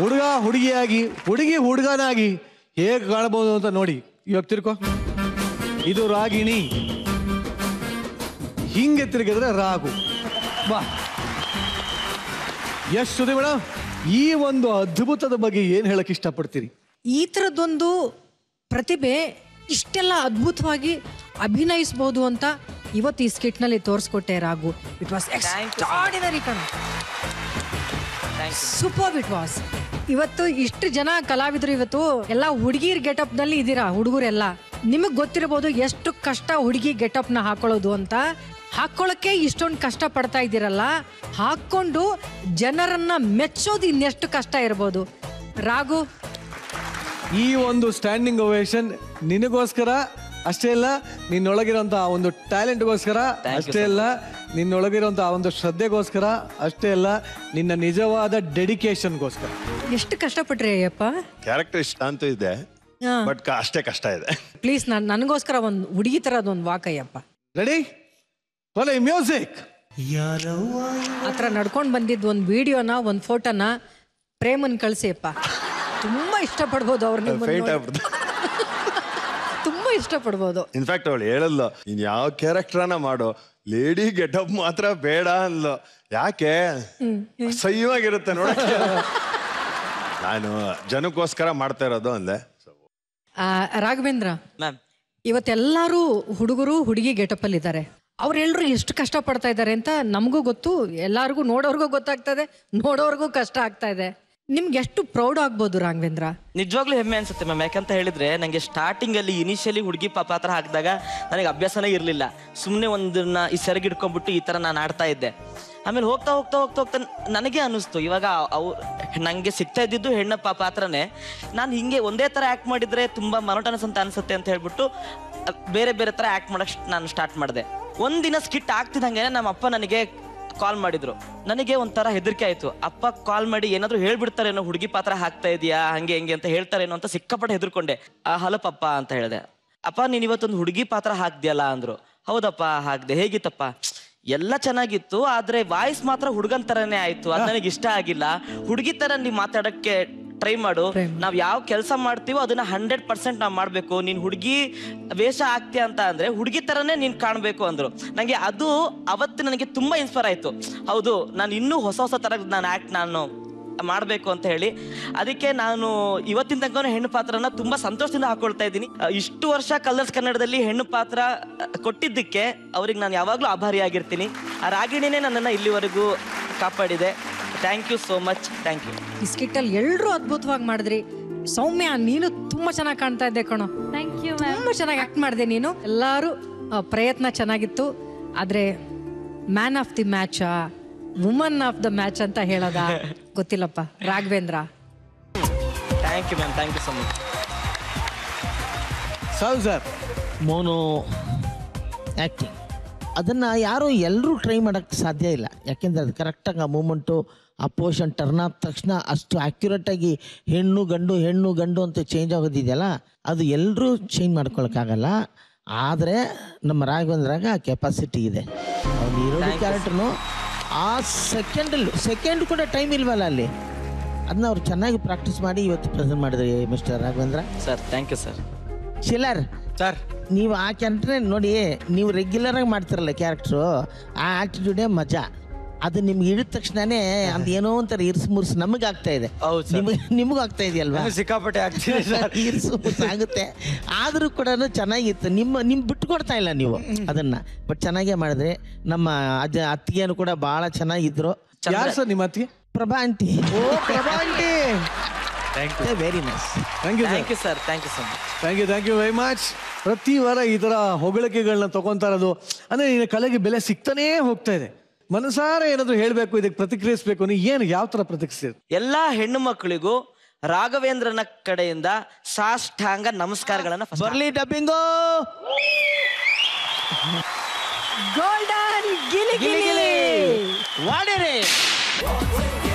ಹುಡುಗ ಹುಡುಗಿಯಾಗಿ ಹುಡುಗಿ ಹುಡುಗನಾಗಿ ಹೇಗೆ ಕಾಣಬಹುದು ಅಂತ ನೋಡಿ ಇವಾಗ ತಿರ್ಕೋ ಇದು ರಾಗಿಣಿ हिंगे तिर्गद्रे रागु वाह यश सुधि मैडम ಈ ಒಂದು ಅದ್ಭುತದ ಬಗ್ಗೆ ಏನು ಹೇಳಕ್ಕೆ ಇಷ್ಟ ಪಡ್ತೀರಿ ಈ ತರದೊಂದು ಪ್ರತಿಭೆ ಇಷ್ಟೆಲ್ಲ ಅದ್ಭುತವಾಗಿ ಅಭಿನಯಿಸಬಹುದು ಅಂತ ಇವತ್ತು ಈ ಸ್ಕಿಟ್ ನಲ್ಲಿ ತೋರಿಸಿಕೊಟ್ಟೆ Raghu it was extraordinary come super it was ಇವತ್ತು ಇಷ್ಟು ಜನ ಕಲಾವಿದರು ಇವತ್ತು ಎಲ್ಲ ಹುಡುಗಿಯರ ಗೆಟಪ್ ನಲ್ಲಿ ಇದೀರಾ ಹುಡುಗರೆಲ್ಲ ನಿಮಗೆ ಗೊತ್ತಿರಬಹುದು ಎಷ್ಟು ಕಷ್ಟ ಹುಡುಗಿ ಗೆಟಪ್ ನ ಹಾಕೊಳ್ಳೋದು ಅಂತ ಹಾಕೊಳ್ಳಕ್ಕೆ ಇಷ್ಟೊಂದು ಕಷ್ಟ ಪಡ್ತಾ ಇದ್ದೀರಲ್ಲ ಹಾಕೊಂಡು ಜನರನ್ನ ಮೆಚ್ಚೋದು ಇನ್ನೆಷ್ಟು ಕಷ್ಟ ಇರಬಹುದು ರಾಘು ಈ ಒಂದು ಸ್ಟ್ಯಾಂಡಿಂಗ್ ಓವೇಷನ್ ನಿನಗೋಸ್ಕರ ಅಷ್ಟೇ ಅಲ್ಲ ನಿನ್ನೊಳಗಿರುವಂತ ಆ ಒಂದು ಟ್ಯಾಲೆಂಟ್ಗೋಸ್ಕರ ಅಷ್ಟೇ ಅಲ್ಲ ನಿನ್ನೊಳಗಿರುವಂತ ಆ ಒಂದು ಶ್ರದ್ಧೆಗೋಸ್ಕರ ಅಷ್ಟೇ ಅಲ್ಲ ನಿನ್ನ ನಿಜವಾದ ಡೆಡಿಕೇಶನ್ಗೋಸ್ಕರ ಎಷ್ಟು ಕಷ್ಟಪಟ್ರಿ ಅಯ್ಯಪ್ಪ ಕ್ಯಾರೆಕ್ಟರ್ ಇಷ್ಟ ಅಂತೂ ಇದೆ बट अस्टे कष्ट इदे प्लीज ननगोस्कर ओंदु हुडुगी तरद ओंदु वाकय्यप्प रेडी प्ले म्यूजिक आतर नडकोंड बंदिद्द ओंदु वीडियोना ओंदु फोटोना प्रेमन कळसियप्प तुंबा इष्ट पडबहुदु अवर निम्मन्न फेंट ಆಗ್ಬಿಡ್ತು तुंबा इष्ट पडबहुदु इनफ्याक्ट ಅವಳು ಹೇಳಲ್ಲ ನೀನು ಯಾವ ಕ್ಯಾರೆಕ್ಟರ್ ಅನ್ನು ಮಾಡು ಲೇಡಿ ಗೆಟಪ್ ಮಾತ್ರ ಬೇಡ ಅಲ್ಲ ಯಾಕೆ ಸಹ್ಯವಾಗಿರುತ್ತೆ ನೋಡಕ್ಕೆ ನಾನು ಜನಕ್ಕೋಸ್ಕರ ಮಾಡ್ತಾ ಇರೋದು ಅಂದೆ ರಾಘವೇಂದ್ರ ಮ್ಯಾಮ್ ಇವತ್ತೆಲ್ಲರೂ ಹುಡುಗರು ಹುಡುಗಿ ಗೆಟಪ್ ಅಲ್ಲಿ ಇದ್ದಾರೆ ಅವರೆಲ್ಲರೂ ಎಷ್ಟು ಕಷ್ಟ ಪಡ್ತಾ ಇದ್ದಾರೆ ಅಂತ ನಮಗೂ ಗೊತ್ತು ಎಲ್ಲರಿಗೂ ನೋಡೋರ್ಗೂ ಗೊತ್ತಾಗ್ತದೆ ನೋಡೋರ್ಗೂ ಕಷ್ಟ ಆಗ್ತಾ ಇದೆ ನಿಮ್ಗೆ ಎಷ್ಟು ಪ್ರೌಡ್ ಆಗ್ಬೋದು ರಾಘವೇಂದ್ರ ನಿಜವಾಗ್ಲೂ ಹೆಮ್ಮೆ ಅನ್ಸುತ್ತೆ ಮ್ಯಾಮ್ ಯಾಕಂತ ಹೇಳಿದ್ರೆ ನನಗೆ ಸ್ಟಾರ್ಟಿಂಗ್ ಅಲ್ಲಿ ಇನಿಷಿಯಲಿ ಹುಡುಗಿ ಪಾತ್ರ ಹಾಕಿದಾಗ ನನಗೆ ಅಭ್ಯಾಸನೇ ಇರಲಿಲ್ಲ ಸುಮ್ಮನೆ ಒಂದನ್ನ ಈ ಸೆರಗಿಡ್ಕೊಂಡ್ಬಿಟ್ಟು ಈ ಥರ ನಾನು ಆಡ್ತಾ ಇದ್ದೆ ಆಮೇಲೆ ಹೋಗ್ತಾ ಹೋಗ್ತಾ ಹೋಗ್ತಾ ಹೋಗ್ತಾ ನನಗೆ ಅನ್ನಿಸ್ತು ಇವಾಗ ಅವ್ರು ನನಗೆ ಸಿಗ್ತಾ ಇದ್ದಿದ್ದು ಹೆಣ್ಣಪ್ಪ ಪಾತ್ರನೇ ನಾನು ಹಿಂಗೆ ಒಂದೇ ಥರ ಆ್ಯಕ್ಟ್ ಮಾಡಿದರೆ ತುಂಬ ಮನೋಟನಸ್ ಅಂತ ಅನಿಸುತ್ತೆ ಅಂತ ಹೇಳ್ಬಿಟ್ಟು ಬೇರೆ ಬೇರೆ ಥರ ಆ್ಯಕ್ಟ್ ಮಾಡೋಕ್ಕೆ ನಾನು ಸ್ಟಾರ್ಟ್ ಮಾಡಿದೆ ಒಂದಿನ ಸ್ಕಿಟ್ ಆಗ್ತಿದ್ದಂಗೆ ನಮ್ಮ ಅಪ್ಪ ನನಗೆ ಕಾಲ್ ಮಾಡಿದ್ರು ನನಗೆ ಒಂಥರ ಹೆದರಿಕೆ ಆಯಿತು ಅಪ್ಪ ಕಾಲ್ ಮಾಡಿ ಏನಾದರೂ ಹೇಳ್ಬಿಡ್ತಾರೇನೋ ಹುಡುಗಿ ಪಾತ್ರ ಹಾಕ್ತಾ ಇದೆಯಾ ಹಾಗೆ ಹೆಂಗೆ ಅಂತ ಹೇಳ್ತಾರೇನೋ ಅಂತ ಸಿಕ್ಕಾಪಟ್ಟೆ ಹೆದರ್ಕೊಂಡೆ ಹಲೋ ಪಪ್ಪ ಅಂತ ಹೇಳಿದೆ ಅಪ್ಪ ನೀನು ಇವತ್ತೊಂದು ಹುಡುಗಿ ಪಾತ್ರ ಹಾಕ್ದೆಯಲ್ಲ ಅಂದರು ಹೌದಪ್ಪ ಹಾಕ್ದೆ ಹೇಗಿತ್ತಪ್ಪ ಎಲ್ಲ ಚೆನ್ನಾಗಿತ್ತು ಆದರೆ ವಾಯ್ಸ್ ಮಾತ್ರ ಹುಡುಗನ ಥರನೇ ಆಯಿತು ಅದು ನನಗೆ ಇಷ್ಟ ಆಗಿಲ್ಲ ಹುಡುಗಿ ಥರ ನೀವು ಮಾತಾಡೋಕ್ಕೆ ಟ್ರೈ ಮಾಡು ನಾವು ಯಾವ ಕೆಲಸ ಮಾಡ್ತೀವೋ ಅದನ್ನು 100% ನಾವು ಮಾಡಬೇಕು ನೀನು ಹುಡುಗಿ ವೇಷ ಆಗ್ತೀಯ ಅಂತ ಅಂದರೆ ಹುಡುಗಿ ಥರನೇ ನೀನು ಕಾಣಬೇಕು ಅಂದರು ನನಗೆ ಅದು ಅವತ್ತು ನನಗೆ ತುಂಬ ಇನ್ಸ್ಪೈರ್ ಆಯಿತು ಹೌದು ನಾನು ಇನ್ನೂ ಹೊಸ ಹೊಸ ಥರ ನಾನು ಆ್ಯಕ್ಟ್ ನಾನು ಮಾಡಬೇಕು ಅಂತ ಹೇಳಿ ಅದಕ್ಕೆ ನಾನು ಇವತ್ತಿನ ತನಕ ಹೆಣ್ಣು ಪಾತ್ರನ ತುಂಬ ಸಂತೋಷದಿಂದ ಹಾಕೊಳ್ತಾ ಇದ್ದೀನಿ ಇಷ್ಟು ವರ್ಷ ಕಲರ್ಸ್ ಕನ್ನಡದಲ್ಲಿ ಹೆಣ್ಣು ಪಾತ್ರ ಕೊಟ್ಟಿದ್ದಕ್ಕೆ ಅವ್ರಿಗೆ ನಾನು ಯಾವಾಗಲೂ ಆಭಾರಿಯಾಗಿರ್ತೀನಿ ಆ ರಾಗಿಣಿನೇ ನನ್ನನ್ನು ಇಲ್ಲಿವರೆಗೂ ಕಾಪಾಡಿದೆ thank you so much thank you ಈ ಸ್ಕಿಟ್ಟಲ್ಲಿ ಎಲ್ಲರೂ ಅದ್ಭುತವಾಗಿ ಮಾಡಿದ್ರಿ ಸೌಮ್ಯ ನೀನು ತುಂಬ ಚೆನ್ನಾಗಿ ಕಾಣ್ತಾ ಇದ್ದೆ ಕಣೋ ಥ್ಯಾಂಕ್ ಯು ಮ್ಯಾಮ್ ತುಂಬ ಚೆನ್ನಾಗಿ ಆಕ್ಟ್ ಮಾಡಿದೆ ನೀನು ಎಲ್ಲರೂ ಪ್ರಯತ್ನ ಚೆನ್ನಾಗಿತ್ತು ಆದರೆ man of the match woman of the match ಅಂತ ಹೇಳೋದಾ ಗೊತ್ತಿಲ್ಲಪ್ಪ Raghavendra thank you ma'am thank you so much ಸೌಸರ್ ಮೋನೋ ಆ್ಯಕ್ಟಿಂಗ್ ಅದನ್ನು ಯಾರೂ ಎಲ್ಲರೂ ಟ್ರೈ ಮಾಡೋಕ್ಕೆ ಸಾಧ್ಯ ಇಲ್ಲ ಯಾಕೆಂದರೆ ಅದು ಕರೆಕ್ಟಾಗಿ ಆ ಮೂಮೆಂಟು ಆ ಪೋಷನ್ ಟರ್ನ್ ಆದ ತಕ್ಷಣ ಅಷ್ಟು ಆ್ಯಕ್ಯುರೇಟಾಗಿ ಹೆಣ್ಣು ಗಂಡು ಹೆಣ್ಣು ಗಂಡು ಅಂತ ಚೇಂಜ್ ಆಗೋದಿದೆಯಲ್ಲ ಅದು ಎಲ್ಲರೂ ಚೇಂಜ್ ಮಾಡ್ಕೊಳಕ್ಕಾಗಲ್ಲ ಆದರೆ ನಮ್ಮ ರಾಘವೇಂದ್ರಾಗ ಆ ಕೆಪಾಸಿಟಿ ಇದೆ ಅವ್ನು ಇರೋ ಕ್ಯಾರೆಕ್ಟ್ರು ಆ ಸೆಕೆಂಡ್ ಕೂಡ ಟೈಮ್ ಇಲ್ವಲ್ಲ ಅಲ್ಲಿ ಅದನ್ನ ಅವ್ರು ಚೆನ್ನಾಗಿ ಪ್ರಾಕ್ಟೀಸ್ ಮಾಡಿ ಇವತ್ತು ಪ್ರೆಸೆಂಟ್ ಮಾಡಿದ್ರಿ mister Raghavendra sir thank you sir ಚಿಲ್ಲರ್ ಸರ್ ನೀವು ಆ ಕ್ಯಾರೆಕ್ಟ್ರೆ ನೋಡಿ, ನೀವು ರೆಗ್ಯುಲರಾಗಿ ಮಾಡ್ತಿರಲ್ಲ ಕ್ಯಾರೆಕ್ಟ್ರು, ಆ ಆ್ಯಟಿಟ್ಯೂಡೇ ಮಜಾ. ಅದು ನಿಮ್ಗೆ ಇಳಿದ ತಕ್ಷಣನೇ ಅದು ಏನೋ ಒಂಥರ ಇರ್ಸು ಮುರ್ಸು ನಮಗೆ ಆಗ್ತಾ ಇದೆ, ನಿಮಗೂ ಆಗ್ತಾ ಇದೆಯಲ್ವಾ? ಸಿಕ್ಕಾಪಟ್ಟೆ ಆಗ್ತಿದೆ, ಇರ್ಸು ಮುರ್ಸು ಆಗುತ್ತೆ. ಆದರೂ ಕೂಡ ಚೆನ್ನಾಗಿತ್ತು, ನಿಮ್ಮ ಬಿಟ್ಕೊಡ್ತಾ ಇಲ್ಲ ನೀವು ಅದನ್ನು. ಬಟ್ ಚೆನ್ನಾಗೇ ಮಾಡಿದ್ರಿ. ನಮ್ಮ ಅತ್ತಿಗೆನೂ ಕೂಡ ಭಾಳ ಚೆನ್ನಾಗಿದ್ರು. ಯಾರು ಸರ್ ನಿಮ್ಮ ಅತ್ತಿಗೆ? Prabha aunty. O Prabha aunty, very nice. Thank you sir, thank you so much. Thank you very much. ಪ್ರತಿ ವಾರ ಈ ಥರ ಹೊಗಳಿಕೆಗಳನ್ನ ತೊಗೊತಾ ಇರೋದು ಅಂದರೆ ನಿನ್ನ ಕಲೆಗೆ ಬೆಲೆ ಸಿಗ್ತಾನೇ ಹೋಗ್ತಾ ಇದೆ. ಮನಸಾರ ಏನಾದರೂ ಹೇಳಬೇಕು, ಇದಕ್ಕೆ ಪ್ರತಿಕ್ರಿಯಿಸಬೇಕು, ನೀ ಏನು ಯಾವ ಥರ ಪ್ರತಿಕ್ರಿಯಿಸ್ತೀರಿ? ಎಲ್ಲ ಹೆಣ್ಣು ಮಕ್ಕಳಿಗೂ ರಾಘವೇಂದ್ರನ ಕಡೆಯಿಂದ ಸಾಷ್ಟಾಂಗ ನಮಸ್ಕಾರಗಳನ್ನು. ಬರ್ಲಿ ಡಬ್ಬಿಂಗೋ ಗೋಲ್ಡನ್ ಗಿಲಿಗಿಲಿ.